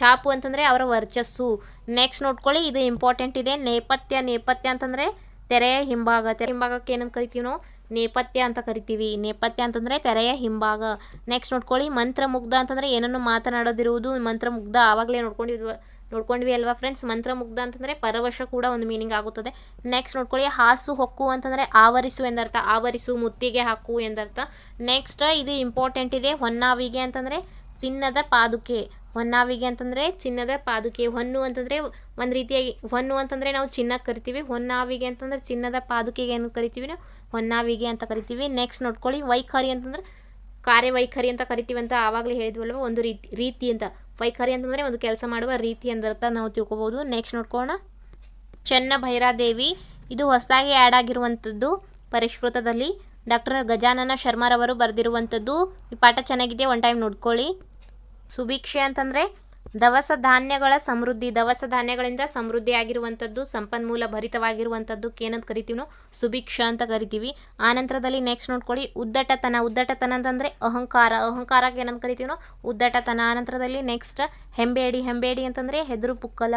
ಛಾಪು ಅಂತಂದರೆ ಅವರ ವರ್ಚಸ್ಸು. ನೆಕ್ಸ್ಟ್ ನೋಡ್ಕೊಳ್ಳಿ, ಇದು ಇಂಪಾರ್ಟೆಂಟ್ ಇದೆ, ನೇಪಥ್ಯ. ನೇಪಥ್ಯ ಅಂತಂದರೆ ತೆರೆಯ ಹಿಂಭಾಗ. ತೆರೆ ಹಿಂಭಾಗಕ್ಕೆ ಏನಂತ ಕರಿತೀವಿ ನಾವು? ನೇಪಥ್ಯ ಅಂತ ಕರಿತೀವಿ. ನೇಪಥ್ಯ ಅಂತಂದರೆ ತೆರೆಯ ಹಿಂಭಾಗ. ನೆಕ್ಸ್ಟ್ ನೋಡ್ಕೊಳ್ಳಿ, ಮಂತ್ರಮುಗ್ಧ ಅಂತಂದರೆ ಏನನ್ನು ಮಾತನಾಡೋದಿರುವುದು? ಮಂತ್ರಮುಗ್ಧ ಆವಾಗಲೇ ನೋಡ್ಕೊಂಡ್ವಿ ಅಲ್ವಾ ಫ್ರೆಂಡ್ಸ್. ಮಂತ್ರಮುಗ್ಧ ಅಂತಂದರೆ ಪರವಶ ಕೂಡ ಒಂದು ಮೀನಿಂಗ್ ಆಗುತ್ತದೆ. ನೆಕ್ಸ್ಟ್ ನೋಡ್ಕೊಳ್ಳಿ, ಹಾಸು ಹೊಕ್ಕು ಅಂತಂದರೆ ಆವರಿಸು ಎಂದರ್ಥ. ಆವರಿಸು, ಮುತ್ತಿಗೆ ಹಾಕು ಎಂದರ್ಥ. ನೆಕ್ಸ್ಟ್ ಇದು ಇಂಪಾರ್ಟೆಂಟ್ ಇದೆ, ಹೊನ್ನಾವಿಗೆ ಅಂತಂದರೆ ಚಿನ್ನದ ಪಾದುಕೆ. ಹೊನ್ನಾವಿಗೆ ಅಂತಂದರೆ ಚಿನ್ನದ ಪಾದುಕೆ. ಹೊನ್ನು ಅಂತಂದರೆ ಒಂದು ರೀತಿಯಾಗಿ, ಹೊನ್ನು ಅಂತಂದರೆ ನಾವು ಚಿನ್ನಕ್ಕೆ ಕರಿತೀವಿ. ಹೊನ್ನಾವಿಗೆ ಅಂತಂದರೆ ಚಿನ್ನದ ಪಾದುಕೆಗೆ ಏನು ಕರಿತೀವಿ ನಾವು? ಹೊನ್ನಾವಿಗೆ ಅಂತ ಕರಿತೀವಿ. ನೆಕ್ಸ್ಟ್ ನೋಡ್ಕೊಳ್ಳಿ, ವೈಖರಿ ಅಂತಂದರೆ ಕಾರ್ಯವೈಖರಿ ಅಂತ ಕರಿತೀವಿ ಅಂತ ಆವಾಗಲೇ ಹೇಳಿದ್ವಲ್ವ. ಒಂದು ರೀತಿ ಅಂತ. ವೈಖರಿ ಅಂತಂದರೆ ಒಂದು ಕೆಲಸ ಮಾಡುವ ರೀತಿ ಎಂದರ್ಥ ನಾವು ತಿಳ್ಕೊಬೋದು. ನೆಕ್ಸ್ಟ್ ನೋಡ್ಕೊಳ್ಳೋಣ, ಚೆನ್ನ ಭೈರಾದೇವಿ. ಇದು ಹೊಸದಾಗಿ ಆ್ಯಡ್ ಆಗಿರುವಂಥದ್ದು ಪರಿಷ್ಕೃತದಲ್ಲಿ. ಡಾಕ್ಟರ್ ಗಜಾನನ ಶರ್ಮಾರವರು ಬರೆದಿರುವಂಥದ್ದು. ಈ ಪಾಠ ಚೆನ್ನಾಗಿದೆ, 1 ಟೈಮ್ ನೋಡ್ಕೊಳ್ಳಿ. ಸುಭಿಕ್ಷೆ ಅಂತಂದರೆ ದವಸ ಧಾನ್ಯಗಳ ಸಮೃದ್ಧಿ, ದವಸ ಧಾನ್ಯಗಳಿಂದ ಸಮೃದ್ಧಿಯಾಗಿರುವಂಥದ್ದು, ಸಂಪನ್ಮೂಲ ಭರಿತವಾಗಿರುವಂಥದ್ದಕ್ಕೆ ಏನಂತ ಕರಿತೀವಿ ನಾವು? ಸುಭಿಕ್ಷ ಅಂತ ಕರಿತೀವಿ. ಆನಂತರದಲ್ಲಿ ನೆಕ್ಸ್ಟ್ ನೋಡ್ಕೊಳ್ಳಿ ಉದ್ದಟತನ. ಉದ್ದಟತನ ಅಂತಂದರೆ ಅಹಂಕಾರ, ಅಹಂಕಾರಕ್ಕೆ ಏನಂತ ಕರಿತೀವಿ ನಾವು? ಉದ್ದಟತನ. ಆನಂತರದಲ್ಲಿ ನೆಕ್ಸ್ಟ್ ಹೆಂಬೇಡಿ, ಹೆಂಬೇಡಿ ಅಂತಂದರೆ ಹೆದರು ಪುಕ್ಕಲ,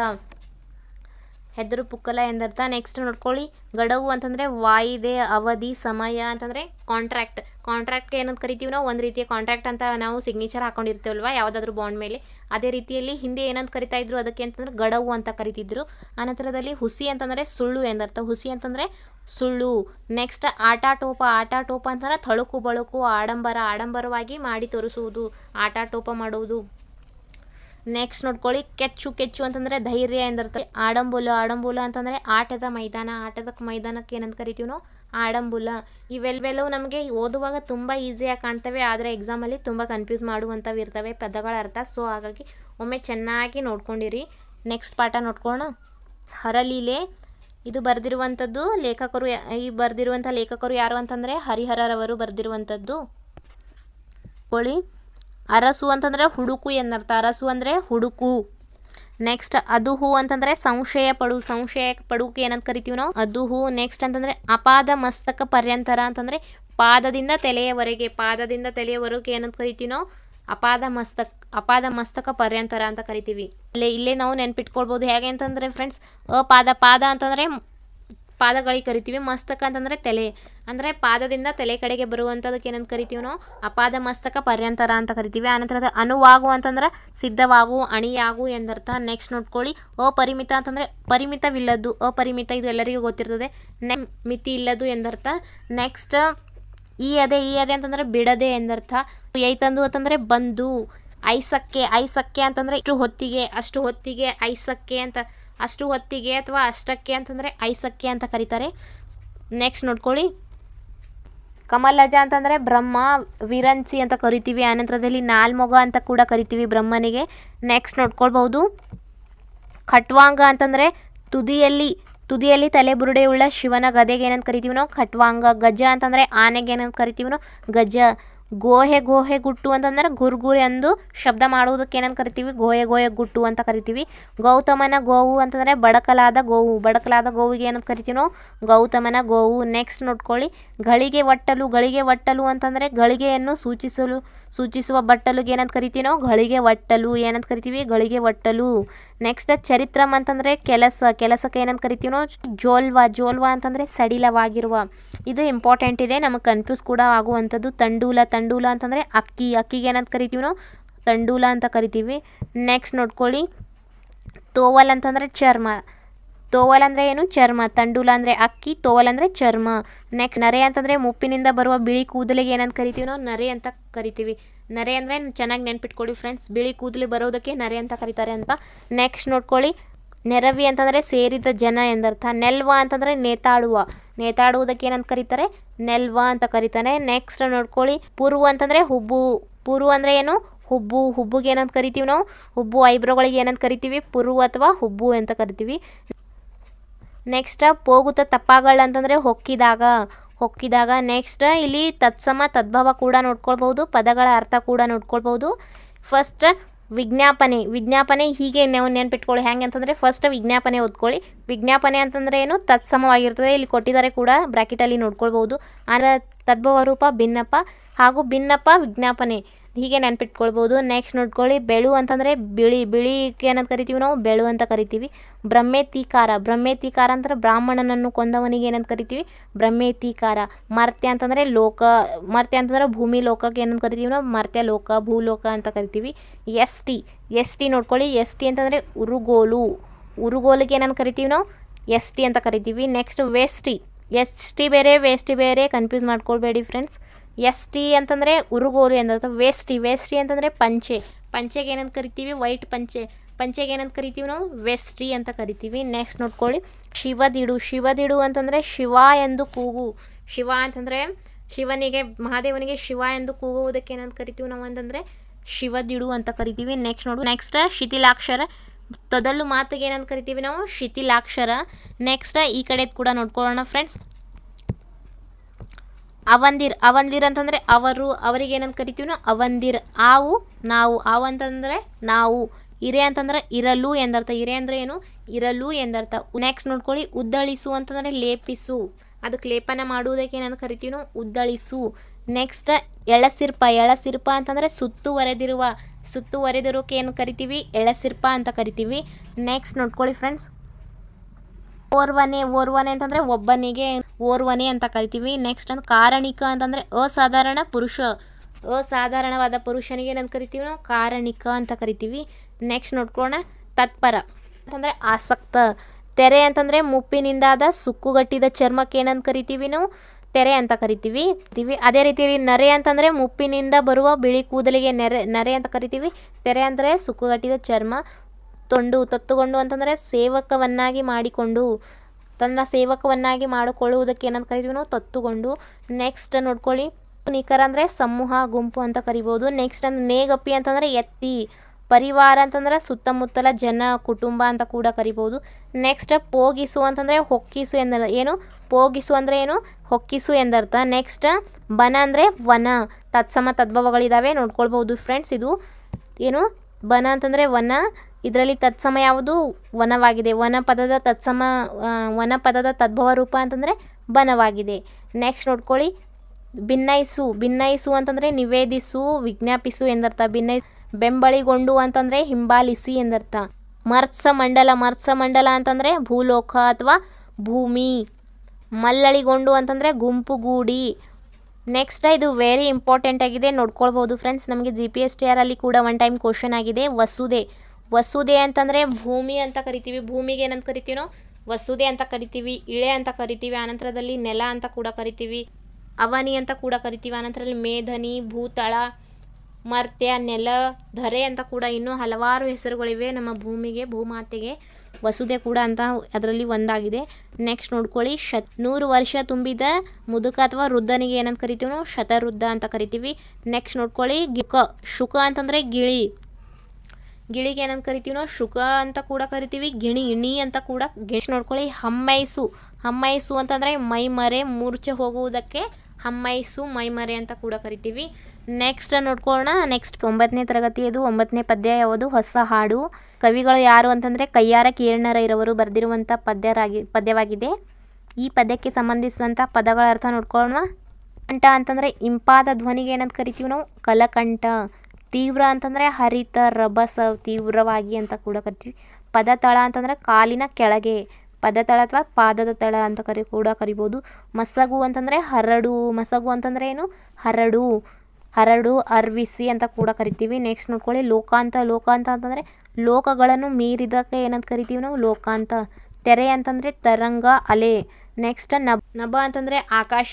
ಹೆದರು ಪುಕ್ಕಲ ಎಂದರ್ಥ. ನೆಕ್ಸ್ಟ್ ನೋಡ್ಕೊಳ್ಳಿ ಗಡವು ಅಂತಂದರೆ ವಾಯಿದೆ, ಅವಧಿ, ಸಮಯ ಅಂತಂದರೆ ಕಾಂಟ್ರಾಕ್ಟ್. ಕಾಂಟ್ರಾಕ್ಟ್ಗೆ ಏನಂತ ಕರಿತೀವಿ ನಾವು? ಒಂದು ರೀತಿಯ ಕಾಂಟ್ರಾಕ್ಟ್ ಅಂತ ನಾವು ಸಿಗ್ನೇಚರ್ ಹಾಕೊಂಡಿರ್ತೇವಲ್ವ ಯಾವುದಾದ್ರೂ ಬಾಂಡ್ ಮೇಲೆ, ಅದೇ ರೀತಿಯಲ್ಲಿ ಹಿಂದೆ ಏನಂತ ಕರಿತಾ ಇದ್ರು ಅದಕ್ಕೆ ಅಂತಂದರೆ ಗಡವು ಅಂತ ಕರಿತಿದ್ರು. ಆನಂತರದಲ್ಲಿ ಹುಸಿ ಅಂತಂದರೆ ಸುಳ್ಳು ಎಂದರ್ಥ, ಹುಸಿ ಅಂತಂದರೆ ಸುಳ್ಳು. ನೆಕ್ಸ್ಟ್ ಆಟಾಟೋಪ. ಆಟಾಟೋಪ ಅಂತಂದ್ರೆ ಥಳುಕು ಬಳಕು, ಆಡಂಬರ, ಆಡಂಬರವಾಗಿ ಮಾಡಿ ತೋರಿಸುವುದು, ಆಟಾಟೋಪ ಮಾಡುವುದು. ನೆಕ್ಸ್ಟ್ ನೋಡ್ಕೊಳ್ಳಿ ಕೆಚ್ಚು. ಕೆಚ್ಚು ಅಂತಂದರೆ ಧೈರ್ಯ ಎಂದರ್ಥ. ಆಡಂಬುಲ, ಆಡಂಬುಲ ಅಂತಂದರೆ ಆಟದ ಮೈದಾನ, ಆಟದ ಮೈದಾನಕ್ಕೆ ಏನಂತ ಕರಿತೀವಿ ನಾವು? ಆಡಂಬುಲ. ಇವೆಲ್ಲವೆಲ್ಲವೂ ನಮಗೆ ಓದುವಾಗ ತುಂಬ ಈಸಿಯಾಗಿ ಕಾಣ್ತವೆ, ಆದರೆ ಎಕ್ಸಾಮಲ್ಲಿ ತುಂಬ ಕನ್ಫ್ಯೂಸ್ ಮಾಡುವಂಥವು ಇರ್ತವೆ ಪದಗಳ ಅರ್ಥ. ಸೊ ಹಾಗಾಗಿ ಒಮ್ಮೆ ಚೆನ್ನಾಗಿ ನೋಡ್ಕೊಂಡಿರಿ. ನೆಕ್ಸ್ಟ್ ಪಾಠ ನೋಡ್ಕೋಣ, ಹರಲೀಲೆ. ಇದು ಬರೆದಿರುವಂಥದ್ದು ಲೇಖಕರು, ಈ ಬರೆದಿರುವಂಥ ಲೇಖಕರು ಯಾರು ಅಂತಂದರೆ ಹರಿಹರರವರು ಬರೆದಿರುವಂಥದ್ದು. ಕೊಳ್ಳಿ ಅರಸು ಅಂತಂದರೆ ಹುಡುಕು ಎಂದರ್ಥ, ಅರಸು ಅಂದರೆ ಹುಡುಕು. ನೆಕ್ಸ್ಟ್ ಅದು ಹೂ ಅಂತಂದರೆ ಸಂಶಯ ಪಡು, ಸಂಶಯ ಪಡುಕೆ ಏನಂತ ಕರಿತೀವಿ ನಾವು? ಅದು ಹೂ. ನೆಕ್ಸ್ಟ್ ಅಂತಂದರೆ ಅಪಾದ ಮಸ್ತಕ ಪರ್ಯಂತರ ಅಂತಂದರೆ ಪಾದದಿಂದ ತಲೆಯವರೆಗೆ, ಪಾದದಿಂದ ತಲೆಯವರೆಗೆ ಏನಂತ ಕರಿತೀವಿ ನಾವು? ಅಪಾದ ಮಸ್ತಕ, ಅಪಾದ ಮಸ್ತಕ ಪರ್ಯಂತರ ಅಂತ ಕರಿತೀವಿ. ಇಲ್ಲೇ ನಾವು ನೆನ್ಪಿಟ್ಕೊಳ್ಬೋದು ಹೇಗೆ ಅಂತಂದರೆ ಫ್ರೆಂಡ್ಸ್, ಅಪಾದ, ಪಾದ ಅಂತಂದರೆ ಪಾದಗಳಿಗೆ ಕರಿತೀವಿ, ಮಸ್ತಕ ಅಂತಂದರೆ ತಲೆ, ಅಂದರೆ ಪಾದದಿಂದ ತಲೆ ಕಡೆಗೆ ಬರುವಂಥದಕ್ಕೆ ಏನಂತ ಕರಿತೀವಿ ನಾವು? ಅಪಾದ ಮಸ್ತಕ ಪರ್ಯಂತರ ಅಂತ ಕರಿತೀವಿ. ಆನಂತರ ಅನುವಾಗು ಅಂತಂದ್ರೆ ಸಿದ್ಧವಾಗು, ಅಣಿಯಾಗು ಎಂದರ್ಥ. ನೆಕ್ಸ್ಟ್ ನೋಡ್ಕೊಳ್ಳಿ ಅಪರಿಮಿತ ಅಂತಂದರೆ ಪರಿಮಿತವಿಲ್ಲದ್ದು, ಅಪರಿಮಿತ ಇದು ಎಲ್ಲರಿಗೂ ಗೊತ್ತಿರ್ತದೆ, ಮಿತಿ ಇಲ್ಲದು ಎಂದರ್ಥ. ನೆಕ್ಸ್ಟ್ ಈ ಅದೇ, ಈ ಅದೇ ಅಂತಂದರೆ ಬಿಡದೆ ಎಂದರ್ಥ. ಐತಂದು ಅಂತಂದರೆ ಬಂದು, ಐಸಕ್ಕೆ, ಐಸಕ್ಕೆ ಅಂತಂದರೆ ಇಷ್ಟು ಹೊತ್ತಿಗೆ, ಅಷ್ಟು ಹೊತ್ತಿಗೆ, ಐಸಕ್ಕೆ ಅಂತ, ಅಷ್ಟು ಹೊತ್ತಿಗೆ ಅಥವಾ ಅಷ್ಟಕ್ಕೆ ಅಂತಂದರೆ ಐಸಕ್ಕೆ ಅಂತ ಕರೀತಾರೆ. ನೆಕ್ಸ್ಟ್ ನೋಡ್ಕೊಳ್ಳಿ ಕಮಲಜ ಅಂತಂದರೆ ಬ್ರಹ್ಮ, ವಿರಂಚಿ ಅಂತ ಕರಿತೀವಿ. ಆನಂತರದಲ್ಲಿ ನಾಲ್ಮೊಗ ಅಂತ ಕೂಡ ಕರಿತೀವಿ ಬ್ರಹ್ಮನಿಗೆ. ನೆಕ್ಸ್ಟ್ ನೋಡ್ಕೊಳ್ಬಹುದು ಖಟ್ವಾಂಗ ಅಂತಂದರೆ ತುದಿಯಲ್ಲಿ, ತುದಿಯಲ್ಲಿ ತಲೆಬುರುಡೆಯುಳ್ಳ ಶಿವನ ಗದೆಗೆ ಏನಂತ ಕರಿತೀವಿ ನಾವು? ಖಟ್ವಾಂಗ. ಗಜ ಅಂತಂದರೆ ಆನೆಗೆ ಏನಂತ ಕರಿತೀವಿ ನಾವು? ಗಜ. ಗೋಹೆ, ಗೋಹೆ ಗುಟ್ಟು ಅಂತಂದ್ರೆ ಗುರುಗುರಿ ಎಂದು ಶಬ್ದ ಮಾಡುವುದಕ್ಕೆ ಏನಂತ ಕರಿತೀವಿ? ಗೋಹೆ, ಗೋಹೆ ಗುಟ್ಟು ಅಂತ ಕರಿತೀವಿ. ಗೌತಮನ ಗೋವು ಅಂತಂದರೆ ಬಡಕಲಾದ ಗೋವು, ಬಡಕಲಾದ ಗೋವಿಗೆ ಏನಂತ ಕರಿತೀವಿ ನಾವು? ಗೌತಮನ ಗೋವು. ನೆಕ್ಸ್ಟ್ ನೋಡ್ಕೊಳ್ಳಿ ಗಳಿಗೆ ಒಟ್ಟಲು, ಗಳಿಗೆ ಒಟ್ಟಲು ಅಂತಂದರೆ ಗಳಿಗೆಯನ್ನು ಸೂಚಿಸಲು, ಸೂಚಿಸುವ ಬಟ್ಟಲುಗೆ ಏನಂತ ಕರಿತೀವಿ ನಾವು? ಗಳಿಗೆ ಒಟ್ಟಲು ಏನಂತ ಕರಿತೀವಿ? ಗಳಿಗೆ ಒಟ್ಟಲು. ನೆಕ್ಸ್ಟ್ ಚರಿತ್ರಮ್ ಅಂತಂದರೆ ಕೆಲಸ, ಕೆಲಸಕ್ಕೆ ಏನಂತ ಕರಿತೀವಿ ನಾವು? ಜೋಲ್ವಾ, ಜೋಲ್ವಾ ಅಂತಂದರೆ ಸಡಿಲವಾಗಿರುವ. ಇದು ಇಂಪಾರ್ಟೆಂಟ್ ಇದೆ, ನಮಗೆ ಕನ್ಫ್ಯೂಸ್ ಕೂಡ ಆಗುವಂಥದ್ದು. ತಂಡೂಲ, ತಂಡೂಲ ಅಂತಂದರೆ ಅಕ್ಕಿ, ಅಕ್ಕಿಗೆ ಏನಂತ ಕರಿತೀವಿ ನಾವು? ತಂಡೂಲ ಅಂತ ಕರಿತೀವಿ. ನೆಕ್ಸ್ಟ್ ನೋಡ್ಕೊಳ್ಳಿ ತೋವಲ್ ಅಂತಂದರೆ ಚರ್ಮ, ತೋವಲ್ ಅಂದರೆ ಏನು? ಚರ್ಮ. ತಂಡೂಲ ಅಂದರೆ ಅಕ್ಕಿ, ತೋವಲ್ ಅಂದರೆ ಚರ್ಮ. ನೆಕ್ಸ್ಟ್ ನರೆ ಅಂತಂದರೆ ಮುಪ್ಪಿನಿಂದ ಬರುವ ಬಿಳಿ ಕೂದಲಿಗೆ ಏನಂತ ಕರಿತೀವಿ ನಾವು? ನರೆ ಅಂತ ಕರಿತೀವಿ. ನರೆ ಅಂದರೆ ಚೆನ್ನಾಗಿ ನೆನ್ಪಿಟ್ಕೊಳ್ಳಿ ಫ್ರೆಂಡ್ಸ್, ಬಿಳಿ ಕೂದಲು ಬರೋದಕ್ಕೆ ನರೆ ಅಂತ ಕರೀತಾರೆ ಅಂತ. ನೆಕ್ಸ್ಟ್ ನೋಡ್ಕೊಳ್ಳಿ ನೆರವಿ ಅಂತಂದರೆ ಸೇರಿದ ಜನ ಎಂದರ್ಥ. ನೆಲ್ವ ಅಂತಂದರೆ ನೇತಾಡುವ, ನೇತಾಡುವುದಕ್ಕೆ ಏನಂತ ಕರೀತಾರೆ? ನೆಲ್ವ ಅಂತ ಕರೀತಾರೆ. ನೆಕ್ಸ್ಟ್ ನೋಡ್ಕೊಳ್ಳಿ ಪೂರ್ವ ಅಂತಂದರೆ ಹುಬ್ಬು, ಪೂರ್ವ ಅಂದರೆ ಏನು? ಹುಬ್ಬು. ಹುಬ್ಬುಗೆ ಏನಂತ ಕರಿತೀವಿ ನಾವು? ಹುಬ್ಬು. ಐಬ್ರೋಗಳಿಗೆ ಏನಂತ ಕರಿತೀವಿ? ಪುರು ಅಥವಾ ಹುಬ್ಬು ಅಂತ ಕರಿತೀವಿ. ನೆಕ್ಸ್ಟ್ ಪೋಗುತ್ತ ತಪ್ಪಾಗಳಂತಂದರೆ ಹೊಕ್ಕಿದಾಗ, ಹೊಕ್ಕಿದಾಗ. ನೆಕ್ಸ್ಟ್ ಇಲ್ಲಿ ತತ್ಸಮ ತದ್ಭವ ಕೂಡ ನೋಡ್ಕೊಳ್ಬೋದು, ಪದಗಳ ಅರ್ಥ ಕೂಡ ನೋಡ್ಕೊಳ್ಬೋದು. ಫಸ್ಟ್ ವಿಜ್ಞಾಪನೆ, ವಿಜ್ಞಾಪನೆ ಹೀಗೆ ನಾವು ನೆನ್ಪಿಟ್ಕೊಳ್ಳಿ ಹೆಂಗೆ ಅಂತಂದರೆ ಫಸ್ಟ್ ವಿಜ್ಞಾಪನೆ ಓದ್ಕೊಳ್ಳಿ. ವಿಜ್ಞಾಪನೆ ಅಂತಂದರೆ ಏನು? ತತ್ಸಮವಾಗಿರ್ತದೆ, ಇಲ್ಲಿ ಕೊಟ್ಟಿದ್ದಾರೆ ಕೂಡ ಬ್ರ್ಯಾಕೆಟಲ್ಲಿ ನೋಡ್ಕೊಳ್ಬೋದು. ಅಂದರೆ ತದ್ಭವ ರೂಪ ಭಿನ್ನಪ ಹಾಗೂ ಭಿನ್ನಪ ವಿಜ್ಞಾಪನೆ, ಹೀಗೆ ನೆನ್ಪಿಟ್ಕೊಳ್ಬೋದು. ನೆಕ್ಸ್ಟ್ ನೋಡ್ಕೊಳ್ಳಿ ಬೆಳು ಅಂತಂದರೆ ಬಿಳಿ, ಬಿಳಿಗೆ ಏನಂತ ಕರಿತೀವಿ ನಾವು? ಬೆಳು ಅಂತ ಕರಿತೀವಿ. ಬ್ರಹ್ಮೇತಿಕಾರ, ಬ್ರಹ್ಮೇತಿಕಾರ ಅಂದರೆ ಬ್ರಾಹ್ಮಣನನ್ನು ಕೊಂದವನಿಗೆ ಏನಂತ ಕರಿತೀವಿ? ಬ್ರಹ್ಮೇತಿಕಾರ. ಮರ್ತ್ಯ ಅಂತಂದರೆ ಲೋಕ, ಮರ್ತ್ಯ ಅಂತಂದರೆ ಭೂಮಿ ಲೋಕಕ್ಕೆ ಏನಂತ ಕರಿತೀವಿ ನಾವು? ಮರ್ತ್ಯ ಲೋಕ, ಭೂಲೋಕ ಅಂತ ಕರಿತೀವಿ. ಎಸ್ ಟಿ, ಎಸ್ ಟಿ ನೋಡ್ಕೊಳ್ಳಿ ಎಸ್ ಟಿ ಅಂತಂದರೆ ಉರುಗೋಲು, ಉರುಗೋಲಿಗೆ ಏನಂತ ಕರಿತೀವಿ ನಾವು? ಎಸ್ ಟಿ ಅಂತ ಕರಿತೀವಿ. ನೆಕ್ಸ್ಟ್ ವೇಸ್ಟಿ, ಎಸ್ ಟಿ ಬೇರೆ ವೇಸ್ಟಿ ಬೇರೆ, ಕನ್ಫ್ಯೂಸ್ ಮಾಡ್ಕೊಳ್ಬೇಡಿ ಫ್ರೆಂಡ್ಸ್. ಎಸ್ ಟಿ ಅಂತಂದರೆ ಉರುಗೋಲು ಎಂದರ್ಥ. ವೇಸ್ಟಿ, ವೇಸ್ಟಿ ಅಂತಂದರೆ ಪಂಚೆ, ಪಂಚೆಗೆ ಏನಂತ ಕರಿತೀವಿ? ವೈಟ್ ಪಂಚೆ, ಪಂಚೆಗೆ ಏನಂತ ಕರಿತೀವಿ ನಾವು? ವೆಸ್ಟಿ ಅಂತ ಕರಿತೀವಿ. ನೆಕ್ಸ್ಟ್ ನೋಡ್ಕೊಳ್ಳಿ ಶಿವದಿಡು, ಶಿವದಿಡು ಅಂತಂದರೆ ಶಿವ ಎಂದು ಕೂಗು. ಶಿವ ಅಂತಂದರೆ ಶಿವನಿಗೆ, ಮಹಾದೇವನಿಗೆ ಶಿವ ಎಂದು ಕೂಗುವುದಕ್ಕೆ ಏನಂತ ಕರಿತೀವಿ ನಾವು ಅಂತಂದರೆ ಶಿವದಿಡು ಅಂತ ಕರಿತೀವಿ. ನೆಕ್ಸ್ಟ್ ನೋಡು ನೆಕ್ಸ್ಟ್ ಶಿಥಿಲಾಕ್ಷರ, ತೊದಲು ಮಾತಿಗೆ ಏನಂತ ಕರಿತೀವಿ ನಾವು? ಶಿಥಿಲಾಕ್ಷರ. ನೆಕ್ಸ್ಟ್ ಈ ಕಡೆ ಕೂಡ ನೋಡ್ಕೊಳ್ಳೋಣ ಫ್ರೆಂಡ್ಸ್. ಅವಂದಿರ್, ಅವಂದಿರ್ ಅಂತಂದರೆ ಅವರು, ಅವರಿಗೆ ಏನಂತ ಕರಿತೀವಿ ನಾವು? ಅವಂದಿರ್. ಆವು, ನಾವು, ಆವು ಅಂತಂದರೆ ನಾವು, ಇರೆ ಅಂತಂದ್ರೆ ಇರಲು ಎಂದರ್ಥ. ಇರೆ ಅಂದ್ರೆ ಏನು? ಇರಲು ಎಂದರ್ಥ. ನೆಕ್ಸ್ಟ್ ನೋಡ್ಕೊಳ್ಳಿ, ಉದ್ದಳಿಸು ಅಂತಂದರೆ ಲೇಪಿಸು, ಅದಕ್ಕೆ ಲೇಪನ ಮಾಡುವುದಕ್ಕೆ ಏನನ್ನು ಕರಿತೀವಿ ನಾವು? ಉದ್ದಳಿಸು. ನೆಕ್ಸ್ಟ್ ಎಳಸಿರ್ಪ. ಎಳಸಿರ್ಪ ಅಂತಂದರೆ ಸುತ್ತುವರೆದಿರುವ, ಸುತ್ತುವರೆದಿರೋಕೆ ಏನು ಕರಿತೀವಿ? ಎಳಸಿರ್ಪ ಅಂತ ಕರಿತೀವಿ. ನೆಕ್ಸ್ಟ್ ನೋಡ್ಕೊಳ್ಳಿ ಫ್ರೆಂಡ್ಸ್, ಓರ್ವನೆ. ಓರ್ವನೆ ಅಂತಂದರೆ ಒಬ್ಬನಿಗೆ ಓರ್ವನೆ ಅಂತ ಕರಿತೀವಿ. ನೆಕ್ಸ್ಟ್ ಅಂದ್ರೆ ಕಾರಣಿಕ ಅಂತಂದರೆ ಅಸಾಧಾರಣ ಪುರುಷ, ಅಸಾಧಾರಣವಾದ ಪುರುಷನಿಗೆ ಏನಂತ ಕರಿತೀವಿ ನಾವು? ಕಾರಣಿಕ ಅಂತ ಕರಿತೀವಿ. ನೆಕ್ಸ್ಟ್ ನೋಡ್ಕೊಳ್ಳೋಣ, ತತ್ಪರ ಅಂತಂದರೆ ಆಸಕ್ತ. ತೆರೆ ಅಂತಂದರೆ ಮುಪ್ಪಿನಿಂದಾದ ಸುಕ್ಕುಗಟ್ಟಿದ ಚರ್ಮಕ್ಕೆ ಏನಂತ ಕರಿತೀವಿ ನಾವು? ತೆರೆ ಅಂತ ಕರಿತೀವಿ. ಅದೇ ರೀತಿಯಲ್ಲಿ ನರೆ ಅಂತಂದರೆ ಮುಪ್ಪಿನಿಂದ ಬರುವ ಬಿಳಿ ಕೂದಲಿಗೆ ನೆರೆ, ನರೆ ಅಂತ ಕರಿತೀವಿ. ತೆರೆ ಅಂದರೆ ಸುಕ್ಕುಗಟ್ಟಿದ ಚರ್ಮ. ತೊಂಡು, ತೊತ್ತುಗೊಂಡು ಅಂತಂದರೆ ಸೇವಕವನ್ನಾಗಿ ಮಾಡಿಕೊಂಡು, ತನ್ನ ಸೇವಕವನ್ನಾಗಿ ಮಾಡಿಕೊಳ್ಳುವುದಕ್ಕೆ ಏನಂತ ಕರಿತೀವಿ ನಾವು? ತೊತ್ತುಗೊಂಡು. ನೆಕ್ಸ್ಟ್ ನೋಡ್ಕೊಳ್ಳಿ, ನಿಖರ ಅಂದರೆ ಸಮೂಹ, ಗುಂಪು ಅಂತ ಕರಿಬೋದು. ನೆಕ್ಸ್ಟ್ ಅಂದ್ರೆ ನೇಗಪ್ಪಿ ಅಂತಂದರೆ ಎತ್ತಿ. ಪರಿವಾರ ಅಂತಂದರೆ ಸುತ್ತಮುತ್ತಲ ಜನ, ಕುಟುಂಬ ಅಂತ ಕೂಡ ಕರಿಬೋದು. ನೆಕ್ಸ್ಟ್ ಪೋಗಿಸು ಅಂತಂದರೆ ಹೊಕ್ಕಿಸು ಎಂದ ಏನು? ಪೋಗಿಸು ಅಂದರೆ ಏನು? ಹೊಕ್ಕಿಸು ಎಂದರ್ಥ. ನೆಕ್ಸ್ಟ್ ಬನ ಅಂದರೆ ವನ. ತತ್ಸಮ ತದ್ಭವಗಳಿದ್ದಾವೆ ನೋಡ್ಕೊಳ್ಬೋದು ಫ್ರೆಂಡ್ಸ್. ಇದು ಏನು? ಬನ ಅಂತಂದರೆ ವನ, ಇದರಲ್ಲಿ ತತ್ಸಮ ಯಾವುದು? ವನವಾಗಿದೆ. ವನಪದದ ತತ್ಸಮ, ವನಪದದ ತದ್ಭವ ರೂಪ ಅಂತಂದರೆ ಬನವಾಗಿದೆ. ನೆಕ್ಸ್ಟ್ ನೋಡ್ಕೊಳ್ಳಿ, ಭಿನ್ನಯಿಸು. ಭಿನ್ನಯಿಸು ಅಂತಂದರೆ ನಿವೇದಿಸು, ವಿಜ್ಞಾಪಿಸು ಎಂದರ್ಥ. ಭಿನ್ನಯಿಸು. ಬೆಂಬಳಿಗೊಂಡು ಅಂತಂದರೆ ಹಿಂಬಾಲಿಸಿ ಎಂದರ್ಥ. ಮರ್ತ್ಸ ಮಂಡಲ. ಮರ್ತ್ಸ ಮಂಡಲ ಅಂತಂದರೆ ಭೂಲೋಕ ಅಥವಾ ಭೂಮಿ. ಮಲ್ಲಳಿಗೊಂಡು ಅಂತಂದರೆ ಗುಂಪುಗೂಡಿ. ನೆಕ್ಸ್ಟ್ ಇದು ವೆರಿ ಇಂಪಾರ್ಟೆಂಟ್ ಆಗಿದೆ ನೋಡ್ಕೊಳ್ಬೋದು ಫ್ರೆಂಡ್ಸ್, ನಮಗೆ G P S T R ಅಲ್ಲಿ ಕೂಡ ಒನ್ ಟೈಮ್ ಕ್ವಶನ್ ಆಗಿದೆ. ವಸುದೆ. ವಸುದೆ ಅಂತಂದರೆ ಭೂಮಿ ಅಂತ ಕರಿತೀವಿ. ಭೂಮಿಗೆ ಏನಂತ ಕರಿತೀವಿ ನಾವು? ವಸುದೆ ಅಂತ ಕರಿತೀವಿ. ಇಳೆ ಅಂತ ಕರಿತೀವಿ. ಆನಂತರದಲ್ಲಿ ನೆಲ ಅಂತ ಕೂಡ ಕರಿತೀವಿ. ಅವನಿ ಅಂತ ಕೂಡ ಕರಿತೀವಿ. ಆನಂತರದಲ್ಲಿ ಮೇಧನಿ, ಭೂತಳ, ಮರ್ತ್ಯ, ನೆಲ, ಧರೆ ಅಂತ ಕೂಡ ಇನ್ನೂ ಹಲವಾರು ಹೆಸರುಗಳಿವೆ ನಮ್ಮ ಭೂಮಿಗೆ, ಭೂಮಾತೆಗೆ. ವಸುದೆ ಕೂಡ ಅಂತ ಅದರಲ್ಲಿ ಒಂದಾಗಿದೆ. ನೆಕ್ಸ್ಟ್ ನೋಡ್ಕೊಳ್ಳಿ, 100 ವರ್ಷ ತುಂಬಿದ ಮುದುಕ ಅಥವಾ ವೃದ್ಧನಿಗೆ ಏನಂತ ಕರಿತೀವಿ ನಾವು? ಶತವೃದ್ಧ ಅಂತ ಕರಿತೀವಿ. ನೆಕ್ಸ್ಟ್ ನೋಡ್ಕೊಳ್ಳಿ, ಶುಕ. ಶುಕ ಅಂತಂದರೆ ಗಿಳಿ. ಗಿಳಿಗೆ ಏನಂತ ಕರಿತೀವಿ ನಾವು? ಶುಕ ಅಂತ ಕೂಡ ಕರಿತೀವಿ. ಗಿಣಿ, ಗಿಣಿ ಅಂತ ಕೂಡ. ನೆಕ್ಸ್ಟ್ ನೋಡ್ಕೊಳ್ಳಿ, ಹಮ್ಮೈಸು. ಹಮ್ಮೈಸು ಅಂತಂದರೆ ಮೈಮರೆ, ಮೂರ್ಛೆ ಹೋಗುವುದಕ್ಕೆ ಹಮ್ಮೈಸು, ಮೈಮರೆ ಅಂತ ಕೂಡ ಕರಿತೀವಿ. ನೆಕ್ಸ್ಟ್ ನೋಡ್ಕೊಳ್ಳೋಣ, ನೆಕ್ಸ್ಟ್ 9ನೇ ತರಗತಿಯದು 9ನೇ ಪದ್ಯ ಯಾವುದು? ಹೊಸ ಹಾಡು. ಕವಿಗಳು ಯಾರು ಅಂತಂದರೆ ಕಯ್ಯಾರ ಕಿರಣರೈರವರು ಬರೆದಿರುವಂಥ ಪದ್ಯವಾಗಿದೆ. ಈ ಪದ್ಯಕ್ಕೆ ಸಂಬಂಧಿಸಿದಂಥ ಪದಗಳ ಅರ್ಥ ನೋಡ್ಕೊಳ್ಳೋಣ. ಕಂಠ ಅಂತಂದರೆ ಇಂಪಾದ ಧ್ವನಿಗೆ ಏನಂತ ಕರಿತೀವಿ ನಾವು? ಕಲಕಂಠ. ತೀವ್ರ ಅಂತಂದರೆ ಹರಿತ, ರಭಸ, ತೀವ್ರವಾಗಿ ಅಂತ ಕೂಡ ಕರಿತೀವಿ. ಪದತಳ ಅಂತಂದರೆ ಕಾಲಿನ ಕೆಳಗೆ, ಪದತಳ ಅಥವಾ ಪಾದದ ತಳ ಅಂತ ಕೂಡ ಕರಿಬೋದು. ಮಸಗು ಅಂತಂದರೆ ಹರಡು. ಮಸಗು ಅಂತಂದರೆ ಏನು? ಹರಡು. ಹರಡು, ಅರ್ವಿಸಿ ಅಂತ ಕೂಡ ಕರಿತೀವಿ. ನೆಕ್ಸ್ಟ್ ನೋಡ್ಕೊಳ್ಳಿ, ಲೋಕಾಂತ. ಲೋಕಾಂತ ಅಂತಂದರೆ ಲೋಕಗಳನ್ನು ಮೀರಿದಕ್ಕೆ ಏನಂತ ಕರಿತೀವಿ ನಾವು? ಲೋಕಾಂತ. ತೆರೆ ಅಂತಂದರೆ ತರಂಗ, ಅಲೆ. ನೆಕ್ಸ್ಟ್ ನಭ. ನಭ ಅಂತಂದರೆ ಆಕಾಶ,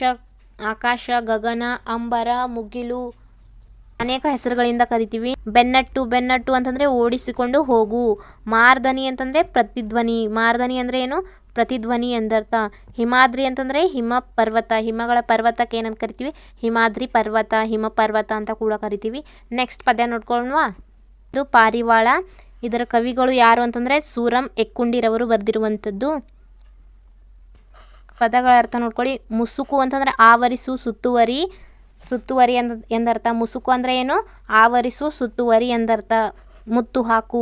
ಆಕಾಶ, ಗಗನ, ಅಂಬರ, ಮುಗಿಲು, ಅನೇಕ ಹೆಸರುಗಳಿಂದ ಕರಿತೀವಿ. ಬೆನ್ನಟ್ಟು. ಬೆನ್ನಟ್ಟು ಅಂತಂದರೆ ಓಡಿಸಿಕೊಂಡು ಹೋಗು. ಮಾರ್ಧನಿ ಅಂತಂದರೆ ಪ್ರತಿಧ್ವನಿ. ಮಾರ್ಧನಿ ಅಂದರೆ ಏನು? ಪ್ರತಿಧ್ವನಿ ಎಂದರ್ಥ. ಹಿಮಾದ್ರಿ ಅಂತಂದರೆ ಹಿಮ ಪರ್ವತ. ಹಿಮಗಳ ಪರ್ವತಕ್ಕೆ ಏನಂತ ಕರಿತೀವಿ? ಹಿಮಾದ್ರಿ ಪರ್ವತ, ಹಿಮ ಪರ್ವತ ಅಂತ ಕೂಡ ಕರಿತೀವಿ. ನೆಕ್ಸ್ಟ್ ಪದ್ಯ ನೋಡ್ಕೊಳ್ಳೋಣ, ಇದು ಪಾರಿವಾಳ. ಇದರ ಕವಿಗಳು ಯಾರು ಅಂತಂದರೆ ಸೂರಂ ಎಕ್ಕುಂಡಿರವರು ಬರೆದಿರುವಂಥದ್ದು. ಪದಗಳ ಅರ್ಥ ನೋಡ್ಕೊಳ್ಳಿ. ಮುಸುಕು ಅಂತಂದರೆ ಆವರಿಸು, ಸುತ್ತುವರಿ. ಸುತ್ತುವರಿ ಎಂದರ್ಥ. ಮುಸುಕು ಅಂದರೆ ಏನು? ಆವರಿಸು, ಸುತ್ತುವರಿ ಎಂದರ್ಥ. ಮುತ್ತು ಹಾಕು.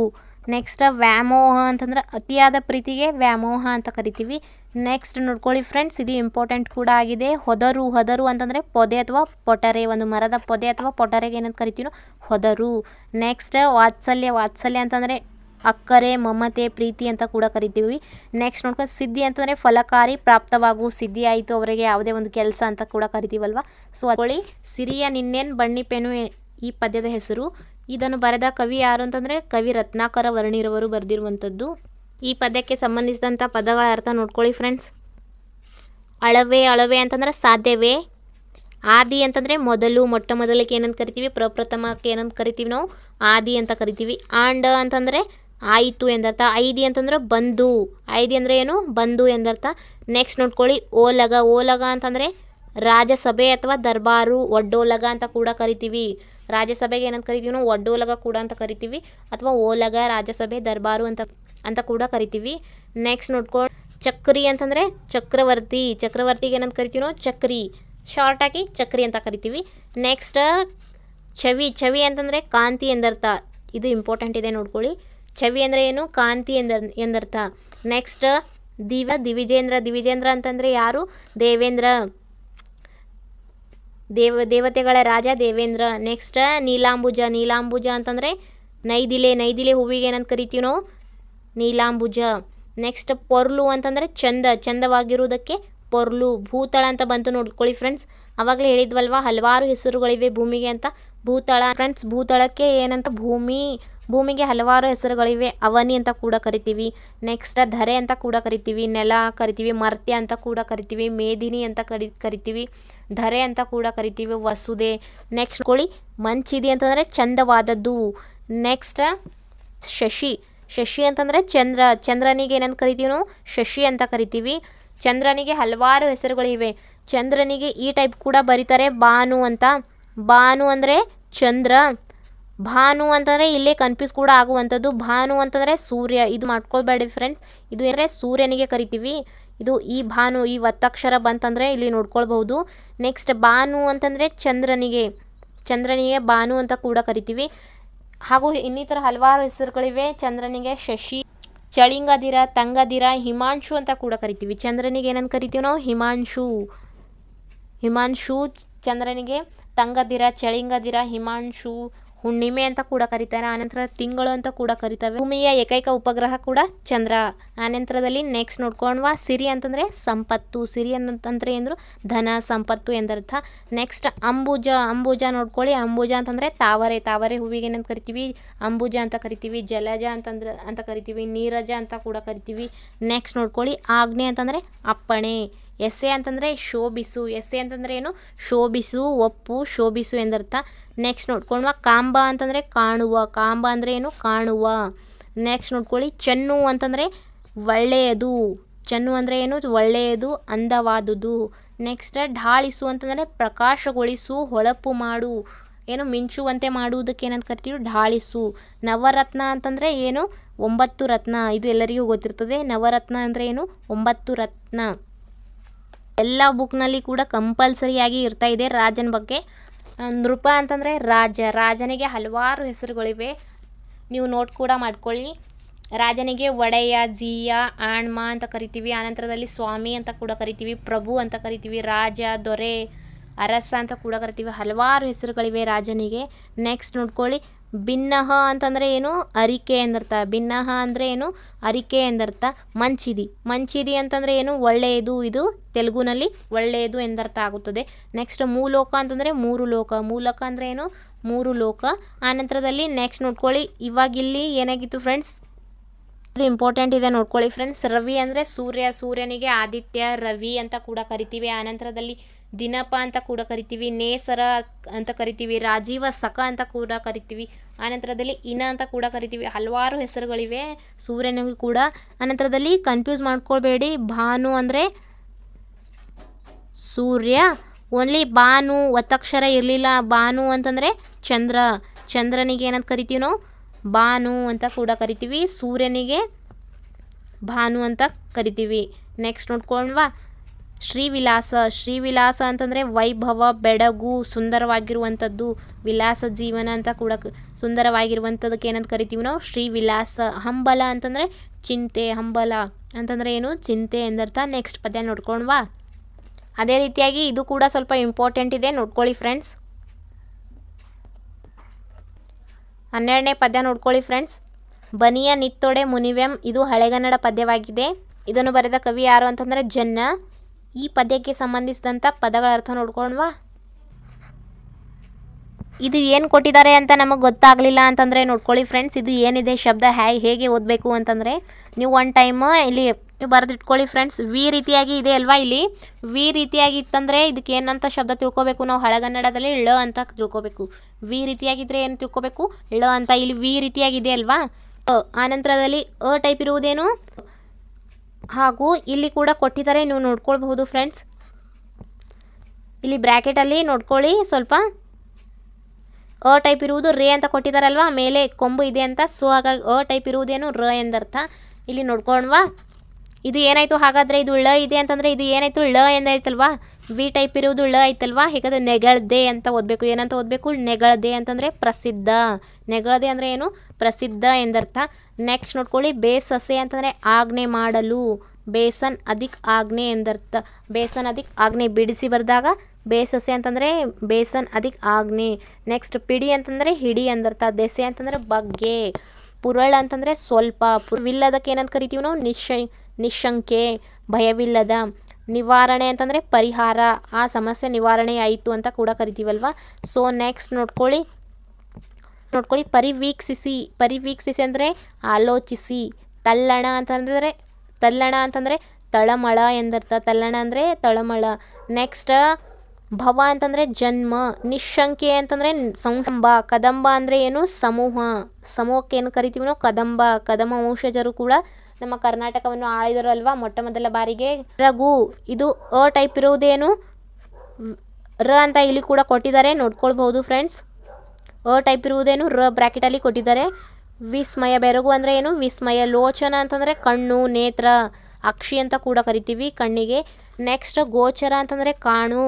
ನೆಕ್ಸ್ಟ್ ವ್ಯಾಮೋಹ ಅಂತಂದ್ರೆ ಅತಿಯಾದ ಪ್ರೀತಿಗೆ ವ್ಯಾಮೋಹ ಅಂತ ಕರಿತೀವಿ. ನೆಕ್ಸ್ಟ್ ನೋಡ್ಕೊಳ್ಳಿ ಫ್ರೆಂಡ್ಸ್, ಇದು ಇಂಪಾರ್ಟೆಂಟ್ ಕೂಡ ಆಗಿದೆ. ಹೊದರು. ಹೊದರು ಅಂತಂದರೆ ಪೊದೆ ಅಥವಾ ಪೊಟರೆ. ಒಂದು ಮರದ ಪೊದೆ ಅಥವಾ ಪೊಟರೆಗೆ ಏನಂತ ಕರಿತೀವಿ? ಹೊದರು. ನೆಕ್ಸ್ಟ್ ವಾತ್ಸಲ್ಯ. ವಾತ್ಸಲ್ಯ ಅಂತಂದರೆ ಅಕ್ಕರೆ, ಮಮತೆ, ಪ್ರೀತಿ ಅಂತ ಕೂಡ ಕರಿತೀವಿ. ನೆಕ್ಸ್ಟ್ ನೋಡ್ಕೊಂಡು ಸಿದ್ಧಿ ಅಂತಂದರೆ ಫಲಕಾರಿ, ಪ್ರಾಪ್ತವಾಗು, ಸಿದ್ಧಿ ಆಯಿತು ಅವರಿಗೆ ಯಾವುದೇ ಒಂದು ಕೆಲಸ ಅಂತ ಕೂಡ ಕರಿತೀವಲ್ವ. ಸೊ ಅದ್ಕೊಳ್ಳಿ, ಸಿರಿಯ ನಿನ್ನೇನು ಬಣ್ಣಿಪೆನು ಈ ಪದ್ಯದ ಹೆಸರು. ಇದನ್ನು ಬರೆದ ಕವಿ ಯಾರು ಅಂತಂದರೆ ಕವಿ ರತ್ನಾಕರ ವರ್ಣಿರವರು ಬರೆದಿರುವಂಥದ್ದು. ಈ ಪದ್ಯಕ್ಕೆ ಸಂಬಂಧಿಸಿದಂಥ ಪದಗಳ ಅರ್ಥ ನೋಡ್ಕೊಳ್ಳಿ ಫ್ರೆಂಡ್ಸ್. ಅಳವೆ. ಅಳವೆ ಅಂತಂದರೆ ಸಾಧ್ಯವೇ. ಆದಿ ಅಂತಂದರೆ ಮೊದಲು, ಮೊಟ್ಟ ಮೊದಲಿಗೆ ಏನಂತ ಕರಿತೀವಿ? ಪ್ರಪ್ರಥಮಕ್ಕೆ ಏನಂತ ಕರಿತೀವಿ ನಾವು? ಆದಿ ಅಂತ ಕರಿತೀವಿ. ಆಂಡ ಅಂತಂದರೆ ಆಯಿತು ಎಂದರ್ಥ. ಐದಿ ಅಂತಂದ್ರೆ ಬಂದು. ಐದಿ ಅಂದರೆ ಏನು? ಬಂದು ಎಂದರ್ಥ. ನೆಕ್ಸ್ಟ್ ನೋಡ್ಕೊಳ್ಳಿ, ಓಲಗ. ಓಲಗ ಅಂತಂದರೆ ರಾಜಸಭೆ ಅಥವಾ ದರ್ಬಾರು, ಒಡ್ಡೋಲಗ ಅಂತ ಕೂಡ ಕರಿತೀವಿ. ರಾಜ್ಯಸಭೆಗೆ ಏನಂತ ಕರಿತೀವಿ ನಾವು? ಒಡ್ಡೋಲಗ ಕೂಡ ಅಂತ ಕರಿತೀವಿ, ಅಥವಾ ಓಲಗ, ರಾಜ್ಯಸಭೆ, ದರ್ಬಾರು ಅಂತ ಕೂಡ ಕರಿತೀವಿ. ನೆಕ್ಸ್ಟ್ ನೋಡ್ಕೊಂಡು ಚಕ್ರಿ ಅಂತಂದರೆ ಚಕ್ರವರ್ತಿ. ಚಕ್ರವರ್ತಿಗೆ ಏನಂತ ಕರಿತೀವಿ ನಾವು? ಚಕ್ರಿ, ಶಾರ್ಟಾಗಿ ಚಕ್ರಿ ಅಂತ ಕರಿತೀವಿ. ನೆಕ್ಸ್ಟ್ ಚವಿ. ಚವಿ ಅಂತಂದರೆ ಕಾಂತಿ ಎಂದರ್ಥ. ಇದು ಇಂಪಾರ್ಟೆಂಟ್ ಇದೆ ನೋಡ್ಕೊಳ್ಳಿ. ಛವಿ ಅಂದ್ರೆ ಏನು, ಕಾಂತಿ ಎಂದರ್ಥ. ನೆಕ್ಸ್ಟ್ ದಿವ್ಯ, ದಿವಿಜೇಂದ್ರ. ದಿವಿಜೇಂದ್ರ ಅಂತಂದರೆ ಯಾರು, ದೇವೇಂದ್ರ, ದೇವತೆಗಳ ರಾಜ ದೇವೇಂದ್ರ. ನೆಕ್ಸ್ಟ್ ನೀಲಾಂಬುಜ. ನೀಲಾಂಬುಜ ಅಂತಂದರೆ ನೈದಿಲೆ, ನೈದಿಲೆ ಹೂವಿಗೆ ಏನಂತ ಕರಿತೀವಿ ನಾವು, ನೀಲಾಂಬುಜ. ನೆಕ್ಸ್ಟ್ ಪೊರ್ಲು ಅಂತಂದರೆ ಚಂದ, ಚಂದವಾಗಿರುವುದಕ್ಕೆ ಪೊರ್ಲು. ಭೂತಳ ಅಂತ ಬಂತು ನೋಡ್ಕೊಳ್ಳಿ ಫ್ರೆಂಡ್ಸ್, ಆವಾಗಲೇ ಹೇಳಿದ್ವಲ್ವ ಹಲವಾರು ಹೆಸರುಗಳಿವೆ ಭೂಮಿಗೆ ಅಂತ. ಭೂತಳ ಫ್ರೆಂಡ್ಸ್, ಭೂತಳಕ್ಕೆ ಏನಂತ, ಭೂಮಿಗೆ ಹಲವಾರು ಹೆಸರುಗಳಿವೆ. ಅವನಿ ಅಂತ ಕೂಡ ಕರಿತೀವಿ. ನೆಕ್ಸ್ಟ್ ಧರೆ ಅಂತ ಕೂಡ ಕರಿತೀವಿ, ನೆಲ ಕರಿತೀವಿ, ಮರ್ತ್ಯ ಅಂತ ಕೂಡ ಕರಿತೀವಿ, ಮೇದಿನಿ ಅಂತ ಕರಿತೀವಿ, ಧರೆ ಅಂತ ಕೂಡ ಕರಿತೀವಿ, ವಸುದೆ. ನೆಕ್ಸ್ಟ್ ಕೊಳಿ ಮಂಚಿದಿ ಅಂತಂದರೆ ಚಂದವಾದದ್ದು. ನೆಕ್ಸ್ಟ್ ಶಶಿ. ಶಶಿ ಅಂತಂದರೆ ಚಂದ್ರ, ಚಂದ್ರನಿಗೆ ಏನಂತ ಕರಿತೀವಿ ನಾವು, ಶಶಿ ಅಂತ ಕರಿತೀವಿ. ಚಂದ್ರನಿಗೆ ಹಲವಾರು ಹೆಸರುಗಳಿವೆ. ಚಂದ್ರನಿಗೆ ಈ ಟೈಪ್ ಕೂಡ ಬರೀತಾರೆ, ಬಾನು ಅಂತ. ಬಾನು ಅಂದರೆ ಚಂದ್ರ, ಭಾನು ಅಂತಂದರೆ ಇಲ್ಲೇ ಕನ್ಫ್ಯೂಸ್ ಕೂಡ ಆಗುವಂಥದ್ದು. ಭಾನು ಅಂತಂದರೆ ಸೂರ್ಯ, ಇದು ಮಾಡ್ಕೊಳ್ಬೇಡಿ ಫ್ರೆಂಡ್ಸ್, ಇದು ಏನಂದರೆ ಸೂರ್ಯನಿಗೆ ಕರಿತೀವಿ. ಇದು ಈ ಭಾನು, ಈ ಒತ್ತಕ್ಷರ ಬಂತಂದರೆ ಇಲ್ಲಿ ನೋಡ್ಕೊಳ್ಬಹುದು. ನೆಕ್ಸ್ಟ್ ಬಾನು ಅಂತಂದರೆ ಚಂದ್ರನಿಗೆ ಬಾನು ಅಂತ ಕೂಡ ಕರಿತೀವಿ. ಹಾಗೂ ಇನ್ನಿತರ ಹಲವಾರು ಹೆಸರುಗಳಿವೆ ಚಂದ್ರನಿಗೆ. ಶಶಿ, ಚಳಿಂಗದಿರ, ತಂಗದಿರ, ಹಿಮಾಂಶು ಅಂತ ಕೂಡ ಕರಿತೀವಿ. ಚಂದ್ರನಿಗೆ ಏನಂತ ಕರಿತೀವಿ ನಾವು, ಹಿಮಾಂಶು ಚಂದ್ರನಿಗೆ. ತಂಗದಿರ, ಚಳಿಂಗದಿರ, ಹಿಮಾಂಶು, ಹುಣ್ಣಿಮೆ ಅಂತ ಕೂಡ ಕರೀತಾರೆ. ಆನಂತರ ತಿಂಗಳು ಅಂತ ಕೂಡ ಕರಿತವೆ. ಭೂಮಿಯ ಏಕೈಕ ಉಪಗ್ರಹ ಕೂಡ ಚಂದ್ರ. ಆನಂತರದಲ್ಲಿ ನೆಕ್ಸ್ಟ್ ನೋಡ್ಕೊಂಡ್ವಾ, ಸಿರಿ ಅಂತಂದರೆ ಸಂಪತ್ತು. ಸಿರಿ ಅಂತಂದರೆ ಏನಂದ್ರು, ಧನ, ಸಂಪತ್ತು ಎಂದರ್ಥ. ನೆಕ್ಸ್ಟ್ ಅಂಬುಜ. ಅಂಬುಜ ನೋಡ್ಕೊಳ್ಳಿ, ಅಂಬುಜ ಅಂತಂದರೆ ತಾವರೆ, ತಾವರೆ ಹೂವಿಗೆ ಏನಂತ ಕರಿತೀವಿ, ಅಂಬುಜ ಅಂತ ಕರಿತೀವಿ. ಜಲಜ ಅಂತ ಕರಿತೀವಿ, ನೀರಜ ಅಂತ ಕೂಡ ಕರಿತೀವಿ. ನೆಕ್ಸ್ಟ್ ನೋಡ್ಕೊಳ್ಳಿ, ಆಗ್ನೆ ಅಂತಂದರೆ ಅಪ್ಪಣೆ. ಎಸೆ ಅಂತಂದರೆ ಶೋಭಿಸು. ಎಸೆ ಅಂತಂದರೆ ಏನು, ಶೋಭಿಸು, ಒಪ್ಪು, ಶೋಭಿಸು ಎಂದರ್ಥ. ನೆಕ್ಸ್ಟ್ ನೋಡ್ಕೊಂಡ್ವಾ, ಕಾಂಬ ಅಂತಂದರೆ ಕಾಣುವ. ಕಾಂಬ ಅಂದರೆ ಏನು, ಕಾಣುವ. ನೆಕ್ಸ್ಟ್ ನೋಡ್ಕೊಳ್ಳಿ, ಚೆನ್ನು ಅಂತಂದರೆ ಒಳ್ಳೆಯದು. ಚೆನ್ನು ಅಂದರೆ ಏನು, ಒಳ್ಳೆಯದು, ಅಂದವಾದುದು. ನೆಕ್ಸ್ಟ್ ಢಾಳಿಸು ಅಂತಂದರೆ ಪ್ರಕಾಶಗೊಳಿಸು, ಹೊಳಪು ಮಾಡು, ಏನು ಮಿಂಚುವಂತೆ ಮಾಡುವುದಕ್ಕೆ ಏನಂತ ಕರಿತೀವಿ, ಢಾಳಿಸು. ನವರತ್ನ ಅಂತಂದರೆ ಏನು, 9 ರತ್ನ. ಇದು ಎಲ್ಲರಿಗೂ ಗೊತ್ತಿರ್ತದೆ, ನವರತ್ನ ಅಂದರೆ ಏನು, 9 ರತ್ನ. ಎಲ್ಲ ಬುಕ್ನಲ್ಲಿ ಕೂಡ ಕಂಪಲ್ಸರಿಯಾಗಿ ಇರ್ತಾ ಇದೆ ರಾಜನ ಬಗ್ಗೆ. ನೃಪ ಅಂತಂದರೆ ರಾಜ. ರಾಜನಿಗೆ ಹಲವಾರು ಹೆಸರುಗಳಿವೆ, ನೀವು ನೋಟ್ ಕೂಡ ಮಾಡ್ಕೊಳ್ಳಿ. ರಾಜನಿಗೆ ಒಡೆಯ, ಜೀಯ, ಆಣ್ಮ ಅಂತ ಕರಿತೀವಿ. ಆನಂತರದಲ್ಲಿ ಸ್ವಾಮಿ ಅಂತ ಕೂಡ ಕರಿತೀವಿ, ಪ್ರಭು ಅಂತ ಕರಿತೀವಿ, ರಾಜ, ದೊರೆ, ಅರಸ ಅಂತ ಕೂಡ ಕರಿತೀವಿ. ಹಲವಾರು ಹೆಸರುಗಳಿವೆ ರಾಜನಿಗೆ. ನೆಕ್ಸ್ಟ್ ನೋಡ್ಕೊಳ್ಳಿ, ಭಿನ್ನಹ ಅಂತಂದರೆ ಏನು, ಅರಿಕೆ ಎಂದರ್ಥ. ಭಿನ್ನಹ ಅಂದರೆ ಏನು, ಅರಿಕೆ ಎಂದರ್ಥ. ಮಂಚಿದಿ. ಮಂಚಿದಿ ಅಂತಂದರೆ ಏನು, ಒಳ್ಳೆಯದು. ಇದು ತೆಲುಗುನಲ್ಲಿ ಒಳ್ಳೆಯದು ಎಂದರ್ಥ ಆಗುತ್ತದೆ. ನೆಕ್ಸ್ಟ್ ಮೂಲೋಕ ಅಂತಂದರೆ ಮೂರು ಲೋಕ. ಮೂಲಕ ಅಂದರೆ ಏನು, ಮೂರು ಲೋಕ. ಆನಂತರದಲ್ಲಿ ನೆಕ್ಸ್ಟ್ ನೋಡ್ಕೊಳ್ಳಿ, ಇವಾಗಿಲ್ಲಿ ಏನಾಗಿತ್ತು ಫ್ರೆಂಡ್ಸ್, ಇದು ಇಂಪಾರ್ಟೆಂಟ್ ಇದೆ ನೋಡ್ಕೊಳ್ಳಿ ಫ್ರೆಂಡ್ಸ್. ರವಿ ಅಂದರೆ ಸೂರ್ಯ. ಸೂರ್ಯನಿಗೆ ಆದಿತ್ಯ, ರವಿ ಅಂತ ಕೂಡ ಕರಿತೀವಿ. ಆನಂತರದಲ್ಲಿ ದಿನಪ ಅಂತ ಕೂಡ ಕರಿತೀವಿ, ನೇಸರ ಅಂತ ಕರಿತೀವಿ, ರಾಜೀವ ಸಕ ಅಂತ ಕೂಡ ಕರಿತೀವಿ. ಆನಂತರದಲ್ಲಿ ಇನ ಅಂತ ಕೂಡ ಕರಿತೀವಿ. ಹಲವಾರು ಹೆಸರುಗಳಿವೆ ಸೂರ್ಯನಿಗೂ ಕೂಡ. ಆನಂತರದಲ್ಲಿ ಕನ್ಫ್ಯೂಸ್ ಮಾಡ್ಕೊಳ್ಬೇಡಿ, ಭಾನು ಅಂದರೆ ಸೂರ್ಯ ಓನ್ಲಿ. ಭಾನು ಒತ್ತಕ್ಷರ ಇರಲಿಲ್ಲ, ಭಾನು ಅಂತಂದರೆ ಚಂದ್ರ. ಚಂದ್ರನಿಗೆ ಏನಂತ ಕರಿತೀವಿ ನಾವು, ಭಾನು ಅಂತ ಕೂಡ ಕರಿತೀವಿ. ಸೂರ್ಯನಿಗೆ ಭಾನು ಅಂತ ಕರಿತೀವಿ. ನೆಕ್ಸ್ಟ್ ನೋಡ್ಕೊಂಡ್ವಾ, ಶ್ರೀವಿಲಾಸ. ಶ್ರೀವಿಲಾಸ ಅಂತಂದರೆ ವೈಭವ, ಬೆಡಗು, ಸುಂದರವಾಗಿರುವಂಥದ್ದು, ವಿಲಾಸ ಜೀವನ ಅಂತ ಕೂಡ ಸುಂದರವಾಗಿರುವಂಥದ್ದಕ್ಕೆ ಏನಂತ ಕರಿತೀವಿ ನಾವು, ಶ್ರೀವಿಲಾಸ. ಹಂಬಲ ಅಂತಂದರೆ ಚಿಂತೆ. ಹಂಬಲ ಅಂತಂದರೆ ಏನು, ಚಿಂತೆ ಎಂದರ್ಥ. ನೆಕ್ಸ್ಟ್ ಪದ್ಯ ನೋಡ್ಕೊಂಡ್ವಾ, ಅದೇ ರೀತಿಯಾಗಿ ಇದು ಕೂಡ ಸ್ವಲ್ಪ ಇಂಪಾರ್ಟೆಂಟ್ ಇದೆ ನೋಡ್ಕೊಳ್ಳಿ ಫ್ರೆಂಡ್ಸ್. 12ನೇ ಪದ್ಯ ನೋಡ್ಕೊಳ್ಳಿ ಫ್ರೆಂಡ್ಸ್. ಬನಿಯ ನಿತ್ತೊಡೆ ಮುನಿವೆಂ, ಇದು ಹಳೆಗನ್ನಡ ಪದ್ಯವಾಗಿದೆ. ಇದನ್ನು ಬರೆದ ಕವಿ ಯಾರು ಅಂತಂದರೆ ಜನ್ನ. ಈ ಪದ್ಯಕ್ಕೆ ಸಂಬಂಧಿಸಿದಂಥ ಪದಗಳ ಅರ್ಥ ನೋಡ್ಕೊಂಡ್ವಾ. ಇದು ಏನು ಕೊಟ್ಟಿದ್ದಾರೆ ಅಂತ ನಮಗೆ ಗೊತ್ತಾಗಲಿಲ್ಲ ಅಂತಂದರೆ ನೋಡ್ಕೊಳ್ಳಿ ಫ್ರೆಂಡ್ಸ್, ಇದು ಏನಿದೆ ಶಬ್ದ ಹೇಗೆ ಓದಬೇಕು ಅಂತಂದರೆ ನೀವು ಒನ್ ಟೈಮ್ ಇಲ್ಲಿ ಬರೆದಿಟ್ಕೊಳ್ಳಿ ಫ್ರೆಂಡ್ಸ್. ವಿ ರೀತಿಯಾಗಿ ಇದೆ ಅಲ್ವಾ, ಇಲ್ಲಿ ವಿ ರೀತಿಯಾಗಿ ಇತ್ತಂದರೆ ಇದಕ್ಕೆ ಏನಂತ ಶಬ್ದ ತಿಳ್ಕೋಬೇಕು ನಾವು, ಹಳಗನ್ನಡದಲ್ಲಿ ಳ ಅಂತ ತಿಳ್ಕೋಬೇಕು. ವಿ ರೀತಿಯಾಗಿದ್ದರೆ ಏನು ತಿಳ್ಕೋಬೇಕು, ಳ ಅಂತ. ಇಲ್ಲಿ ವಿ ರೀತಿಯಾಗಿದೆ ಅಲ್ವಾ. ಆನಂತರದಲ್ಲಿ ಅ ಟೈಪ್ ಇರುವುದೇನು, ಹಾಗೂ ಇಲ್ಲಿ ಕೂಡ ಕೊಟ್ಟಿದ್ದಾರೆ, ನೀವು ನೋಡ್ಕೊಳ್ಬಹುದು ಫ್ರೆಂಡ್ಸ್. ಇಲ್ಲಿ ಬ್ರ್ಯಾಕೆಟಲ್ಲಿ ನೋಡ್ಕೊಳ್ಳಿ, ಸ್ವಲ್ಪ ಅ ಟೈಪ್ ಇರುವುದು ರೇ ಅಂತ ಕೊಟ್ಟಿದ್ದಾರಲ್ವ, ಮೇಲೆ ಕೊಂಬು ಇದೆ ಅಂತ. ಸೊ ಹಾಗಾಗಿ ಅ ಟೈಪ್ ಇರುವುದೇನು, ರ ಎಂದರ್ಥ. ಇಲ್ಲಿ ನೋಡ್ಕೊಂಡ್ವಾ, ಇದು ಏನಾಯಿತು ಹಾಗಾದರೆ, ಇದು ಳ ಇದೆ ಅಂತಂದರೆ ಇದು ಏನಾಯಿತು, ಳ ಎಂದಾಯ್ತಲ್ವಾ. ವಿ ಟೈಪ್ ಇರುವುದು ಳ ಆಯ್ತಲ್ವಾ, ಹೀಗಾದರೆ ನೆಗಳದೆ ಅಂತ ಓದಬೇಕು. ಏನಂತ ಓದಬೇಕು, ನೆಗಳದೆ ಅಂತಂದರೆ ಪ್ರಸಿದ್ಧ. ನೆಗಳದೆ ಅಂದರೆ ಏನು, ಪ್ರಸಿದ್ಧ ಎಂದರ್ಥ. ನೆಕ್ಸ್ಟ್ ನೋಡ್ಕೊಳ್ಳಿ, ಬೇಸಸೆ ಅಂತಂದರೆ ಆಜ್ಞೆ ಮಾಡಲು, ಬೇಸನ್ ಅಧಿಕ್ ಆಜ್ಞೆ ಎಂದರ್ಥ. ಬೇಸನ್ ಅಧಿಕ್ ಆಜ್ಞೆ ಬಿಡಿಸಿ ಬರೆದಾಗ ಬೇಸಸೆ ಅಂತಂದರೆ ಬೇಸನ್ ಅಧಿಕ್ ಆಜ್ಞೆ. ನೆಕ್ಸ್ಟ್ ಪಿಡಿ ಅಂತಂದರೆ ಹಿಡಿ ಎಂದರ್ಥ. ದೆಸೆ ಅಂತಂದರೆ ಬಗ್ಗೆ. ಪುರಳ್ ಅಂತಂದರೆ ಸ್ವಲ್ಪ. ಪುರವಿಲ್ಲದಕ್ಕೆ ಏನಂತ ಕರಿತೀವಿ ನಾವು? ನಿಶಂಕೆ, ಭಯವಿಲ್ಲದ. ನಿವಾರಣೆ ಅಂತಂದರೆ ಪರಿಹಾರ, ಆ ಸಮಸ್ಯೆ ನಿವಾರಣೆ ಆಯಿತು ಅಂತ ಕೂಡ ಕರಿತೀವಲ್ವಾ. ಸೊ ನೆಕ್ಸ್ಟ್ ನೋಡ್ಕೊಳ್ಳಿ ಪರಿವೀಕ್ಷಿಸಿ ಅಂದರೆ ಆಲೋಚಿಸಿ. ತಲ್ಲಣ ಅಂತಂದರೆ ತಳಮಳ ಎಂದರ್ಥ. ತಲ್ಲಣ ಅಂದರೆ ತಳಮಳ. ನೆಕ್ಸ್ಟ್ ಭವ ಅಂತಂದರೆ ಜನ್ಮ. ನಿಶಂಕೆ ಅಂತಂದರೆ ಸಂಭ್ರಮ. ಕದಂಬ ಅಂದರೆ ಏನು? ಸಮೂಹಕ್ಕೆ ಏನು ಕರಿತೀವಿ ನಾವು? ಕದಂಬ ವಂಶಜರು ಕೂಡ ನಮ್ಮ ಕರ್ನಾಟಕವನ್ನು ಆಳಿದರು ಅಲ್ವಾ ಮೊಟ್ಟ ಮೊದಲ ಬಾರಿಗೆ. ರಘು, ಇದು ಅ ಟೈಪ್ ಇರುವುದೇನು? ರ ಅಂತ ಇಲ್ಲಿ ಕೂಡ ಕೊಟ್ಟಿದ್ದಾರೆ, ನೋಡ್ಕೊಳ್ಬಹುದು ಫ್ರೆಂಡ್ಸ್. A type ಇರುವುದೇನು? ರ ಬ್ರ್ಯಾಕೆಟಲ್ಲಿ ಕೊಟ್ಟಿದ್ದಾರೆ. ವಿಸ್ಮಯ, ಬೆರಗು ಅಂದರೆ ಏನು? ವಿಸ್ಮಯ. ಲೋಚನ ಅಂತಂದರೆ ಕಣ್ಣು, ನೇತ್ರ, ಅಕ್ಷಿ ಅಂತ ಕೂಡ ಕರಿತೀವಿ ಕಣ್ಣಿಗೆ. ನೆಕ್ಸ್ಟ್ ಗೋಚರ ಅಂತಂದರೆ ಕಾಣು.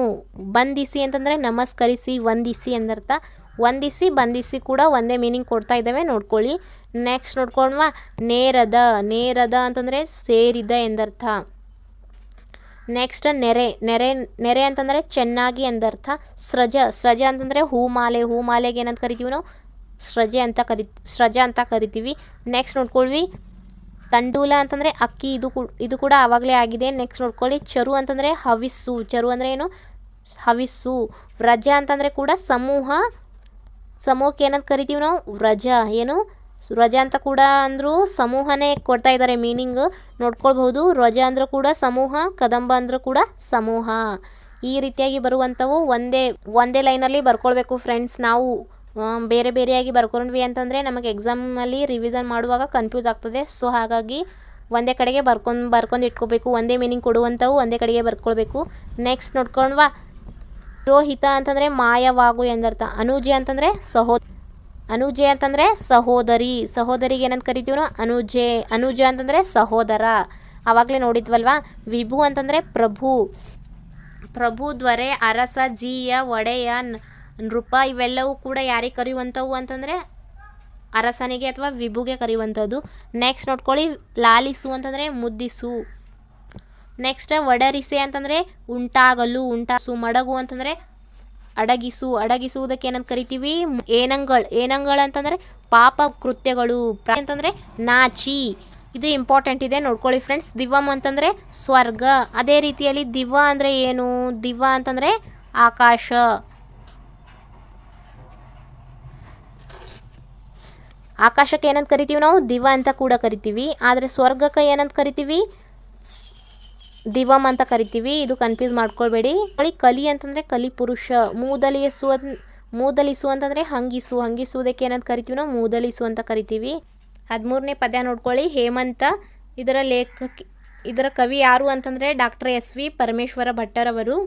ಬಂಧಿಸಿ ಅಂತಂದರೆ ನಮಸ್ಕರಿಸಿ, ವಂದಿಸಿ ಎಂದರ್ಥ. ವಂದಿಸಿ, ಬಂಧಿಸಿ ಕೂಡ ಒಂದೇ ಮೀನಿಂಗ್ ಕೊಡ್ತಾ ಇದ್ದಾವೆ, ನೋಡ್ಕೊಳ್ಳಿ. ನೆಕ್ಸ್ಟ್ ನೋಡ್ಕೊಂಡ್ವಾ, ನೇರದ ಅಂತಂದರೆ ಸೇರಿದ ಎಂದರ್ಥ. ನೆಕ್ಸ್ಟ್ ನೆರೆ ಅಂತಂದರೆ ಚೆನ್ನಾಗಿ ಎಂದರ್ಥ. ಸೃಜ ಅಂತಂದರೆ ಹೂಮಾಲೆಗೆ ಏನಂತ ಕರಿತೀವಿ ನಾವು? ಸೃಜ ಅಂತ ಕರಿತೀವಿ. ನೆಕ್ಸ್ಟ್ ನೋಡ್ಕೊಳ್ವಿ, ತಂಡೂಲ ಅಂತಂದರೆ ಅಕ್ಕಿ, ಇದು ಕೂಡ ಆವಾಗಲೇ ಆಗಿದೆ. ನೆಕ್ಸ್ಟ್ ನೋಡ್ಕೊಳ್ಳಿ, ಚರು ಅಂತಂದರೆ ಹವಿಸ್ಸು. ಚರು ಅಂದರೆ ಏನು? ಹವಿಸ್ಸು. ವ್ರಜ ಅಂತಂದರೆ ಕೂಡ ಸಮೂಹಕ್ಕೆ ಏನಂತ ಕರಿತೀವಿ ನಾವು? ವ್ರಜ ಅಂತ ಕೂಡ ಅಂದರೂ ಸಮೂಹನೇ ಕೊಡ್ತಾ ಇದ್ದಾರೆ ಮೀನಿಂಗ್, ನೋಡ್ಕೊಳ್ಬಹುದು. ವ್ರಜ ಅಂದರೂ ಕೂಡ ಸಮೂಹ, ಕದಂಬ ಅಂದರೂ ಕೂಡ ಸಮೂಹ. ಈ ರೀತಿಯಾಗಿ ಬರುವಂಥವು ಒಂದೇ ಲೈನಲ್ಲಿ ಬರ್ಕೊಳ್ಬೇಕು ಫ್ರೆಂಡ್ಸ್. ನಾವು ಬೇರೆ ಬೇರೆಯಾಗಿ ಬರ್ಕೊಂಡ್ವಿ ಅಂತಂದರೆ ನಮಗೆ ಎಕ್ಸಾಮಲ್ಲಿ ರಿವಿಸನ್ ಮಾಡುವಾಗ ಕನ್ಫ್ಯೂಸ್ ಆಗ್ತದೆ. ಸೊ ಹಾಗಾಗಿ ಒಂದೇ ಕಡೆಗೆ ಬರ್ಕೊಂಡು ಇಟ್ಕೋಬೇಕು, ಒಂದೇ ಮೀನಿಂಗ್ ಕೊಡುವಂಥವು ಒಂದೇ ಕಡೆಗೆ ಬರ್ಕೊಳ್ಬೇಕು. ನೆಕ್ಸ್ಟ್ ನೋಡ್ಕೊಂಡ್ವಾ, ರೋಹಿತ ಅಂತಂದರೆ ಮಾಯವಾಗು ಎಂದರ್ಥ. ಅನುಜೆ ಅಂತಂದರೆ ಸಹೋದರಿಗೆ ಏನಂತ ಕರಿತೀವಿ ನಾವು? ಅನುಜ ಅಂತಂದರೆ ಸಹೋದರ, ಆವಾಗಲೇ ನೋಡಿದ್ವಲ್ವಾ. ವಿಭು ಅಂತಂದರೆ ಪ್ರಭು, ದೊರೆ, ಅರಸ, ಜೀಯ, ಒಡೆಯ, ನೃಪ, ಇವೆಲ್ಲವೂ ಕೂಡ ಯಾರಿಗೆ ಕರೆಯುವಂಥವು ಅಂತಂದರೆ ಅರಸನಿಗೆ ಅಥವಾ ವಿಭುಗೆ ಕರೆಯುವಂಥದ್ದು. ನೆಕ್ಸ್ಟ್ ನೋಡ್ಕೊಳ್ಳಿ, ಲಾಲಿಸು ಅಂತಂದರೆ ಮುದ್ದಿಸು. ನೆಕ್ಸ್ಟ್ ಒಡರಿಸೆ ಅಂತಂದರೆ ಉಂಟಾಸು. ಮಡಗು ಅಂತಂದರೆ ಅಡಗಿಸುವುದಕ್ಕೆ ಏನಂತ ಕರಿತೀವಿ? ಏನಂಗಳು ಅಂತಂದರೆ ಪಾಪ ಕೃತ್ಯಗಳು. ಅಂತಂದರೆ ನಾಚಿ, ಇದು ಇಂಪಾರ್ಟೆಂಟ್ ಇದೆ, ನೋಡ್ಕೊಳ್ಳಿ ಫ್ರೆಂಡ್ಸ್. ದಿವಂ ಅಂತಂದರೆ ಸ್ವರ್ಗ. ಅದೇ ರೀತಿಯಲ್ಲಿ ದಿವ ಅಂದರೆ ಏನು? ದಿವ ಅಂತಂದರೆ ಆಕಾಶ. ಆಕಾಶಕ್ಕೆ ಏನಂತ ಕರಿತೀವಿ ನಾವು? ದಿವ ಅಂತ ಕೂಡ ಕರಿತೀವಿ. ಆದರೆ ಸ್ವರ್ಗಕ್ಕೆ ಏನಂತ ಕರಿತೀವಿ? ದಿವಂ ಅಂತ ಕರಿತೀವಿ, ಇದು ಕನ್ಫ್ಯೂಸ್ ಮಾಡ್ಕೊಳ್ಬೇಡಿ. ಕಲಿ ಅಂತಂದರೆ ಕಲಿಪುರುಷ. ಮೂದಲಿಸು ಅಂತಂದರೆ ಹಂಗಿಸುವುದಕ್ಕೆ ಏನಂತ ಕರಿತೀವಿ ನಾವು? ಮೂದಲಿಸು ಅಂತ ಕರಿತೀವಿ. 13ನೇ ಪದ್ಯ ನೋಡ್ಕೊಳ್ಳಿ, ಹೇಮಂತ. ಇದರ ಕವಿ ಯಾರು ಅಂತಂದರೆ ಡಾಕ್ಟರ್ S. V. ಪರಮೇಶ್ವರ ಭಟ್ಟರವರು.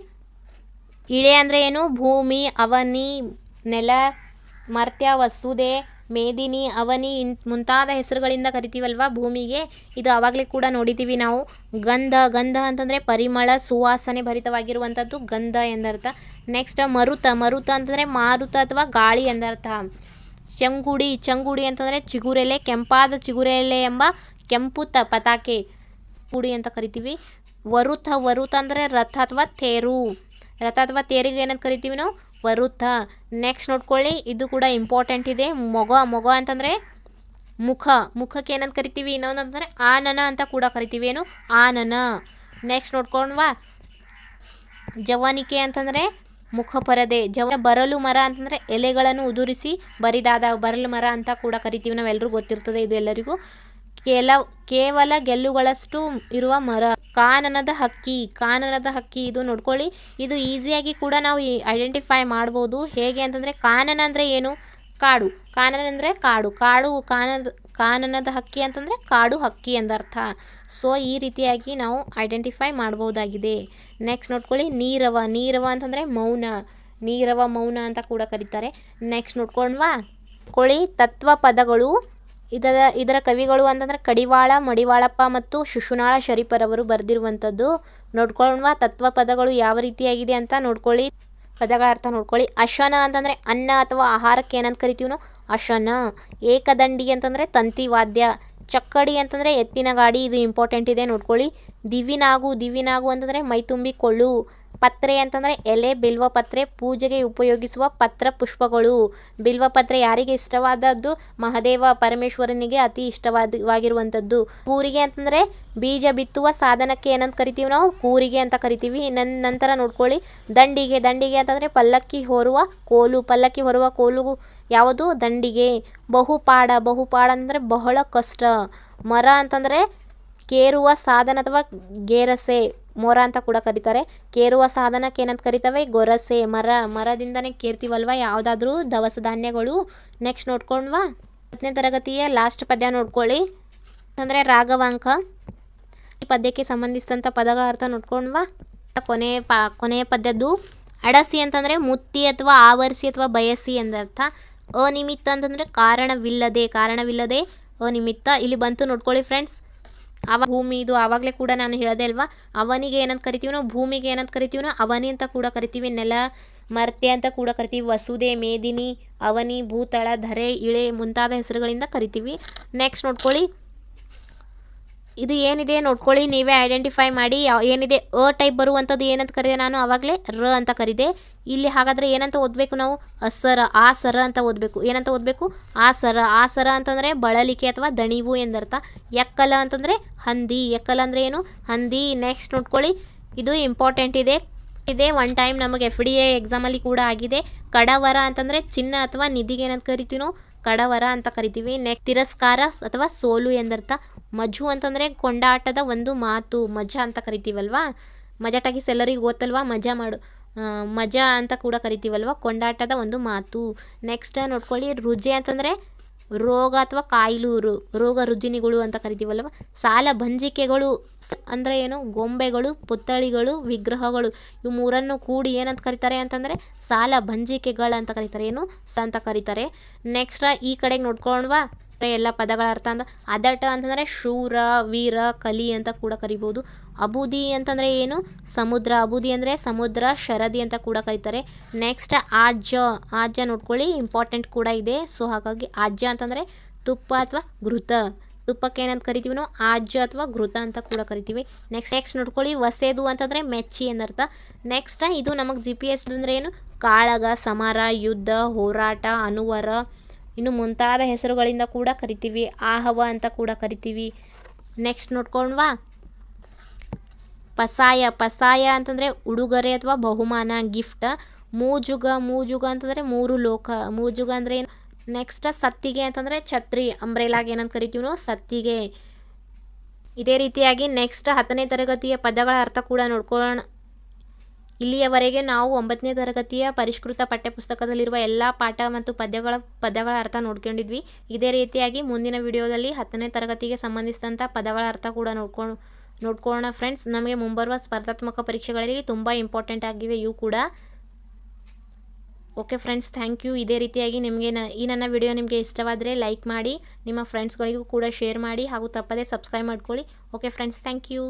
ಇಳೆ ಅಂದರೆ ಏನು? ಭೂಮಿ, ಅವನಿ, ನೆಲ, ಮರ್ತ್ಯ, ವಸುದೆ, ಮೇದಿನಿ, ಅವನಿ ಮುಂತಾದ ಹೆಸರುಗಳಿಂದ ಕರಿತೀವಲ್ವ ಭೂಮಿಗೆ, ಇದು ಆವಾಗಲೇ ಕೂಡ ನೋಡಿದ್ದೀವಿ ನಾವು. ಗಂಧ ಅಂತಂದರೆ ಪರಿಮಳ, ಸುವಾಸನೆ ಭರಿತವಾಗಿರುವಂಥದ್ದು ಗಂಧ ಎಂದರ್ಥ. ನೆಕ್ಸ್ಟ್ ಮರುತ ಅಂತಂದರೆ ಮಾರುತ ಅಥವಾ ಗಾಳಿ ಎಂದರ್ಥ. ಚಂಗುಡಿ ಅಂತಂದರೆ ಚಿಗುರೆಲೆ, ಕೆಂಪಾದ ಚಿಗುರೆಲೆ ಎಂಬ ಕೆಂಪು ಪತಾಕೆ ಪುಡಿ ಅಂತ ಕರಿತೀವಿ. ವರುತ ಅಂದರೆ ರಥ ಅಥವಾ ತೇರು. ರಥ ಅಥವಾ ತೇರಿಗೆ ಏನಂತ ಕರಿತೀವಿ ನಾವು? ವರುತ. ನೆಕ್ಸ್ಟ್ ನೋಡ್ಕೊಳ್ಳಿ, ಇದು ಕೂಡ ಇಂಪಾರ್ಟೆಂಟ್ ಇದೆ. ಮೊಗ ಅಂತಂದರೆ ಮುಖಕ್ಕೆ ಏನಂತ ಕರಿತೀವಿ? ಇನ್ನೊಂದಂತಂದರೆ ಆನನ ಅಂತ ಕೂಡ ಕರಿತೀವಿ. ಏನು? ಆನನ. ನೆಕ್ಸ್ಟ್ ನೋಡ್ಕೊಂಡ್ವಾ, ಜವನಿಕೆ ಅಂತಂದರೆ ಮುಖಪರದೆ. ಬರಲು ಮರ ಅಂತಂದರೆ ಎಲೆಗಳನ್ನು ಉದುರಿಸಿ ಬರಿದಾದ ಬರಲು ಮರ ಅಂತ ಕೂಡ ಕರಿತೀವಿ, ನಾವೆಲ್ಲರೂ ಗೊತ್ತಿರ್ತದೆ ಇದು ಎಲ್ಲರಿಗೂ. ಕೇವಲ ಗೆಲ್ಲುಗಳಷ್ಟು ಇರುವ ಮರ. ಕಾನನದ ಹಕ್ಕಿ, ಇದು ನೋಡ್ಕೊಳ್ಳಿ, ಇದು ಈಸಿಯಾಗಿ ಕೂಡ ನಾವು ಐಡೆಂಟಿಫೈ ಮಾಡ್ಬೋದು. ಹೇಗೆ ಅಂತಂದರೆ ಕಾನನ ಅಂದರೆ ಏನು? ಕಾಡು. ಕಾನನದ ಹಕ್ಕಿ ಅಂತಂದರೆ ಕಾಡು ಹಕ್ಕಿ ಎಂದರ್ಥ. ಸೊ ಈ ರೀತಿಯಾಗಿ ನಾವು ಐಡೆಂಟಿಫೈ ಮಾಡ್ಬೋದಾಗಿದೆ. ನೆಕ್ಸ್ಟ್ ನೋಡ್ಕೊಳ್ಳಿ, ನೀರವ ಅಂತಂದರೆ ಮೌನ. ಮೌನ ಅಂತ ಕೂಡ ಕರೀತಾರೆ. ನೆಕ್ಸ್ಟ್ ನೋಡ್ಕೊಳ್ಳಿ, ತತ್ವ ಪದಗಳು. ಇದರ ಕವಿಗಳು ಅಂತಂದರೆ ಕಡಿವಾಳ ಮಡಿವಾಳಪ್ಪ ಮತ್ತು ಶಿಶುನಾಳ ಶರೀಫರವರು ಬರೆದಿರುವಂಥದ್ದು. ನೋಡ್ಕೊಳ್ಳುವ ತತ್ವ ಪದಗಳು ಯಾವ ರೀತಿಯಾಗಿದೆ ಅಂತ ನೋಡ್ಕೊಳ್ಳಿ, ಪದಗಳ ಅರ್ಥ ನೋಡ್ಕೊಳ್ಳಿ. ಅಶನ ಅಂತಂದರೆ ಅನ್ನ ಅಥವಾ ಆಹಾರಕ್ಕೆ ಏನಂತ ಕರಿತೀವಿ ನಾವು? ಅಶನ. ಏಕದಂಡಿ ಅಂತಂದರೆ ತಂತಿವಾದ್ಯ, ಚಕ್ಕಡಿ ಅಂತಂದರೆ ಎತ್ತಿನ ಗಾಡಿ, ಇದು ಇಂಪಾರ್ಟೆಂಟ್ ಇದೆ ನೋಡ್ಕೊಳ್ಳಿ. ದಿವಿನಾಗು, ದಿವಿನಾಗು ಅಂತಂದರೆ ಮೈತುಂಬಿಕೊಳ್ಳು. ಪತ್ರೆ ಅಂತಂದರೆ ಎಲೆ, ಬಿಲ್ವಪತ್ರೆ, ಪೂಜೆಗೆ ಉಪಯೋಗಿಸುವ ಪತ್ರ ಪುಷ್ಪಗಳು. ಬಿಲ್ವಪತ್ರೆ ಯಾರಿಗೆ ಇಷ್ಟವಾದದ್ದು? ಮಹಾದೇವ ಪರಮೇಶ್ವರನಿಗೆ ಅತಿ ಇಷ್ಟವಾಗಿರುವಂಥದ್ದು. ಕೂರಿಗೆ ಅಂತಂದರೆ ಬೀಜ ಬಿತ್ತುವ ಸಾಧನಕ್ಕೆ ಏನಂತ ಕರಿತೀವಿ ನಾವು? ಕೂರಿಗೆ ಅಂತ ಕರಿತೀವಿ. ನಂತರ ನೋಡ್ಕೊಳ್ಳಿ ದಂಡಿಗೆ. ದಂಡಿಗೆ ಅಂತಂದರೆ ಪಲ್ಲಕ್ಕಿ ಹೊರುವ ಕೋಲು. ಪಲ್ಲಕ್ಕಿ ಹೊರುವ ಕೋಲು ಯಾವುದು? ದಂಡಿಗೆ. ಬಹುಪಾಡ, ಬಹುಪಾಡ ಅಂದರೆ ಬಹಳ ಕಷ್ಟ. ಮರ ಅಂತಂದರೆ ಕೇರುವ ಸಾಧನ ಅಥವಾ ಗೇರಸೆ, ಮೊರ ಅಂತ ಕೂಡ ಕರೀತಾರೆ. ಕೇರುವ ಸಾಧನಕ್ಕೆ ಏನಂತ ಕರಿತವೆ? ಗೊರಸೆ. ಮರದಿಂದನೇ ಕೇರ್ತೀವಲ್ವ ಯಾವುದಾದ್ರೂ ದವಸ ಧಾನ್ಯಗಳು. ನೆಕ್ಸ್ಟ್ ನೋಡ್ಕೊಂಡ್ವಾ 10ನೇ ತರಗತಿಯ ಲಾಸ್ಟ್ ಪದ್ಯ ನೋಡ್ಕೊಳ್ಳಿ ಅಂದರೆ ರಾಗವಾಂಕ. ಈ ಪದ್ಯಕ್ಕೆ ಸಂಬಂಧಿಸಿದಂಥ ಪದಗಳ ಅರ್ಥ ನೋಡ್ಕೊಂಡ್ವಾ. ಕೊನೆಯ ಪದ್ಯದ್ದು ಅಡಸಿ ಅಂತಂದರೆ ಮುತ್ತಿ ಅಥವಾ ಆವರಿಸಿ ಅಥವಾ ಬಯಸಿ ಎಂದರ್ಥ. ಅನಿಮಿತ್ತ ಅಂತಂದರೆ ಕಾರಣವಿಲ್ಲದೆ, ಕಾರಣವಿಲ್ಲದೆ ಅನಿಮಿತ್ತ. ಇಲ್ಲಿ ಬಂತು ನೋಡ್ಕೊಳ್ಳಿ ಫ್ರೆಂಡ್ಸ್. ಭೂಮಿ, ಇದು ಆವಾಗಲೇ ಕೂಡ ನಾನು ಹೇಳದೆ ಅಲ್ವಾ. ಅವನಿಗೆ ಏನಂತ ಕರಿತೀವಿ ನಾವು? ಭೂಮಿಗೆ ಏನಂತ ಕರಿತೀವಿ ನಾವು? ಅವನಿ ಅಂತ ಕೂಡ ಕರಿತೀವಿ. ನೆಲ, ಮರ್ತ್ಯ ಅಂತ ಕೂಡ ಕರಿತೀವಿ. ವಸುದೆ, ಮೇದಿನಿ, ಅವನಿ, ಭೂತಳ, ಧರೆ, ಇಳೆ ಮುಂತಾದ ಹೆಸರುಗಳಿಂದ ಕರಿತೀವಿ. ನೆಕ್ಸ್ಟ್ ನೋಡ್ಕೊಳ್ಳಿ ಇದು ಏನಿದೆ ನೋಡ್ಕೊಳ್ಳಿ, ನೀವೇ ಐಡೆಂಟಿಫೈ ಮಾಡಿ. ಏನಿದೆ ಅ ಟೈಪ್ ಬರುವಂಥದ್ದು ಏನಂತ ಕರಿದೆ ನಾನು? ಆವಾಗಲೇ ರ ಅಂತ ಕರಿದೆ. ಇಲ್ಲಿ ಹಾಗಾದರೆ ಏನಂತ ಓದಬೇಕು ನಾವು? ಅಸರ, ಆ ಸರ ಅಂತ ಓದಬೇಕು. ಏನಂತ ಓದಬೇಕು? ಆ ಸರ. ಆ ಸರ ಅಂತಂದರೆ ಬಳಲಿಕೆ ಅಥವಾ ದಣಿವು ಎಂದರ್ಥ. ಎಕ್ಕಲ ಅಂತಂದರೆ ಹಂದಿ. ಎಕ್ಕಲ ಅಂದರೆ ಏನು? ಹಂದಿ. ನೆಕ್ಸ್ಟ್ ನೋಡ್ಕೊಳ್ಳಿ ಇದು ಇಂಪಾರ್ಟೆಂಟ್ ಇದೆ. ಒನ್ ಟೈಮ್ ನಮಗೆ FDA ಎಕ್ಸಾಮಲ್ಲಿ ಕೂಡ ಆಗಿದೆ. ಕಡವರ ಅಂತಂದರೆ ಚಿನ್ನ ಅಥವಾ ನಿಧಿಗೆ ಏನಂತ ಕರಿತೀವಿ ನಾವು? ಕಡವರ ಅಂತ ಕರಿತೀವಿ. ನೆಕ್ಸ್ಟ್ ತಿರಸ್ಕಾರ ಅಥವಾ ಸೋಲು ಎಂದರ್ಥ. ಮಜು ಅಂತಂದರೆ ಕೊಂಡಾಟದ ಒಂದು ಮಾತು, ಮಜಾ ಅಂತ ಕರಿತೀವಲ್ವಾ. ಮಜಾಟಾಗಿ ಎಲ್ಲರಿಗೂ ಗೊತ್ತಲ್ವಾ, ಮಜಾ ಮಾಡು, ಮಜಾ ಅಂತ ಕೂಡ ಕರಿತೀವಲ್ವ, ಕೊಂಡಾಟದ ಒಂದು ಮಾತು. ನೆಕ್ಸ್ಟ್ ನೋಡ್ಕೊಳ್ಳಿ ರುಜೆ ಅಂತಂದರೆ ರೋಗ ಅಥವಾ ಕಾಯಿಲೂರು, ರೋಗ ರುಜಿನಿಗಳು ಅಂತ ಕರಿತೀವಲ್ವ. ಸಾಲ ಭಂಜಿಕೆಗಳು ಅಂದರೆ ಏನು? ಗೊಂಬೆಗಳು, ಪುತ್ಥಳಿಗಳು, ವಿಗ್ರಹಗಳು. ಇವು ಮೂರನ್ನು ಕೂಡಿ ಏನಂತ ಕರೀತಾರೆ ಅಂತಂದರೆ ಸಾಲ ಭಂಜಿಕೆಗಳಂತ ಕರೀತಾರೆ. ಏನು ಸ ಅಂತ ಕರೀತಾರೆ. ನೆಕ್ಸ್ಟ್ ಈ ಕಡೆಗೆ ನೋಡ್ಕೊಂಡ್ವಾ ಎಲ್ಲ ಪದಗಳ ಅರ್ಥ ಅಂತ. ಅದಟ ಅಂತಂದರೆ ಶೂರ, ವೀರ, ಕಲಿ ಅಂತ ಕೂಡ ಕರಿಬೋದು. ಅಬೂದಿ ಅಂತಂದರೆ ಏನು? ಸಮುದ್ರ. ಅಬೂದಿ ಅಂದರೆ ಸಮುದ್ರ, ಶರದಿ ಅಂತ ಕೂಡ ಕರೀತಾರೆ. ನೆಕ್ಸ್ಟ್ ಆಜ್ಜ. ಆಜ್ಜ ನೋಡ್ಕೊಳ್ಳಿ ಇಂಪಾರ್ಟೆಂಟ್ ಕೂಡ ಇದೆ. ಸೊ ಹಾಗಾಗಿ ಆಜ್ಜ ಅಂತಂದರೆ ತುಪ್ಪ ಅಥವಾ ಘೃತ. ತುಪ್ಪಕ್ಕೆ ಏನಂತ ಕರಿತೀವಿ ನಾವು? ಆಜ್ಜ ಅಥವಾ ಘೃತ ಅಂತ ಕೂಡ ಕರಿತೀವಿ. ನೆಕ್ಸ್ಟ್ ನೋಡ್ಕೊಳ್ಳಿ ವಸೆದು ಅಂತಂದರೆ ಮೆಚ್ಚಿ ಎಂದರ್ಥ. ನೆಕ್ಸ್ಟ್ ಇದು ನಮಗೆ GPS ಅಂದರೆ ಏನು? ಕಾಳಗ, ಸಮರ, ಯುದ್ಧ, ಹೋರಾಟ, ಅನುವರ ಇನ್ನು ಮುಂತಾದ ಹೆಸರುಗಳಿಂದ ಕೂಡ ಕರಿತೀವಿ. ಆಹವ ಅಂತ ಕೂಡ ಕರಿತೀವಿ. ನೆಕ್ಸ್ಟ್ ನೋಡ್ಕೊಂಡ್ವಾ ಪಸಾಯ. ಪಸಾಯ ಅಂತಂದರೆ ಉಡುಗೊರೆ ಅಥವಾ ಬಹುಮಾನ, ಗಿಫ್ಟ್. ಮೂಜುಗ. ಮೂಜುಗ ಅಂತಂದರೆ ಮೂರು ಲೋಕ, ಮೂಜುಗ ಅಂದರೆ ಏನು? ನೆಕ್ಸ್ಟ್ ಸತ್ತಿಗೆ ಅಂತಂದರೆ ಛತ್ರಿ, ಅಂಬ್ರೆಲಾಗೆ ಏನಂತ ಕರಿತೀವಿ ನಾವು? ಸತ್ತಿಗೆ. ಇದೇ ರೀತಿಯಾಗಿ ನೆಕ್ಸ್ಟ್ 10ನೇ ತರಗತಿಯ ಪದಗಳ ಅರ್ಥ ಕೂಡ ನೋಡ್ಕೊಳ್ಳೋಣ. ಇಲ್ಲಿಯವರೆಗೆ ನಾವು 9ನೇ ತರಗತಿಯ ಪರಿಷ್ಕೃತ ಪಠ್ಯಪುಸ್ತಕದಲ್ಲಿರುವ ಎಲ್ಲ ಪಾಠ ಮತ್ತು ಪದಗಳ ಅರ್ಥ ನೋಡ್ಕೊಂಡಿದ್ವಿ. ಇದೇ ರೀತಿಯಾಗಿ ಮುಂದಿನ ವಿಡಿಯೋದಲ್ಲಿ 10ನೇ ತರಗತಿಗೆ ಸಂಬಂಧಿಸಿದಂಥ ಪದಗಳ ಅರ್ಥ ಕೂಡ ನೋಡ್ಕೊಳ್ಳೋಣ ಫ್ರೆಂಡ್ಸ್. ನಮಗೆ ಮುಂಬರುವ ಸ್ಪರ್ಧಾತ್ಮಕ ಪರೀಕ್ಷೆಗಳಲ್ಲಿ ತುಂಬ ಇಂಪಾರ್ಟೆಂಟ್ ಆಗಿವೆ ಇವು ಕೂಡ. Okay friends, thank you. ಇದೇ ರೀತಿಯಾಗಿ ನಿಮಗೆ ಈ ನನ್ನ ವಿಡಿಯೋ ನಿಮಗೆ ಇಷ್ಟವಾದರೆ ಲೈಕ್ ಮಾಡಿ, ನಿಮ್ಮ ಫ್ರೆಂಡ್ಸ್ಗಳಿಗೂ ಕೂಡ ಶೇರ್ ಮಾಡಿ ಹಾಗೂ ತಪ್ಪದೇ ಸಬ್ಸ್ಕ್ರೈಬ್ ಮಾಡ್ಕೊಳ್ಳಿ. Okay friends, thank you.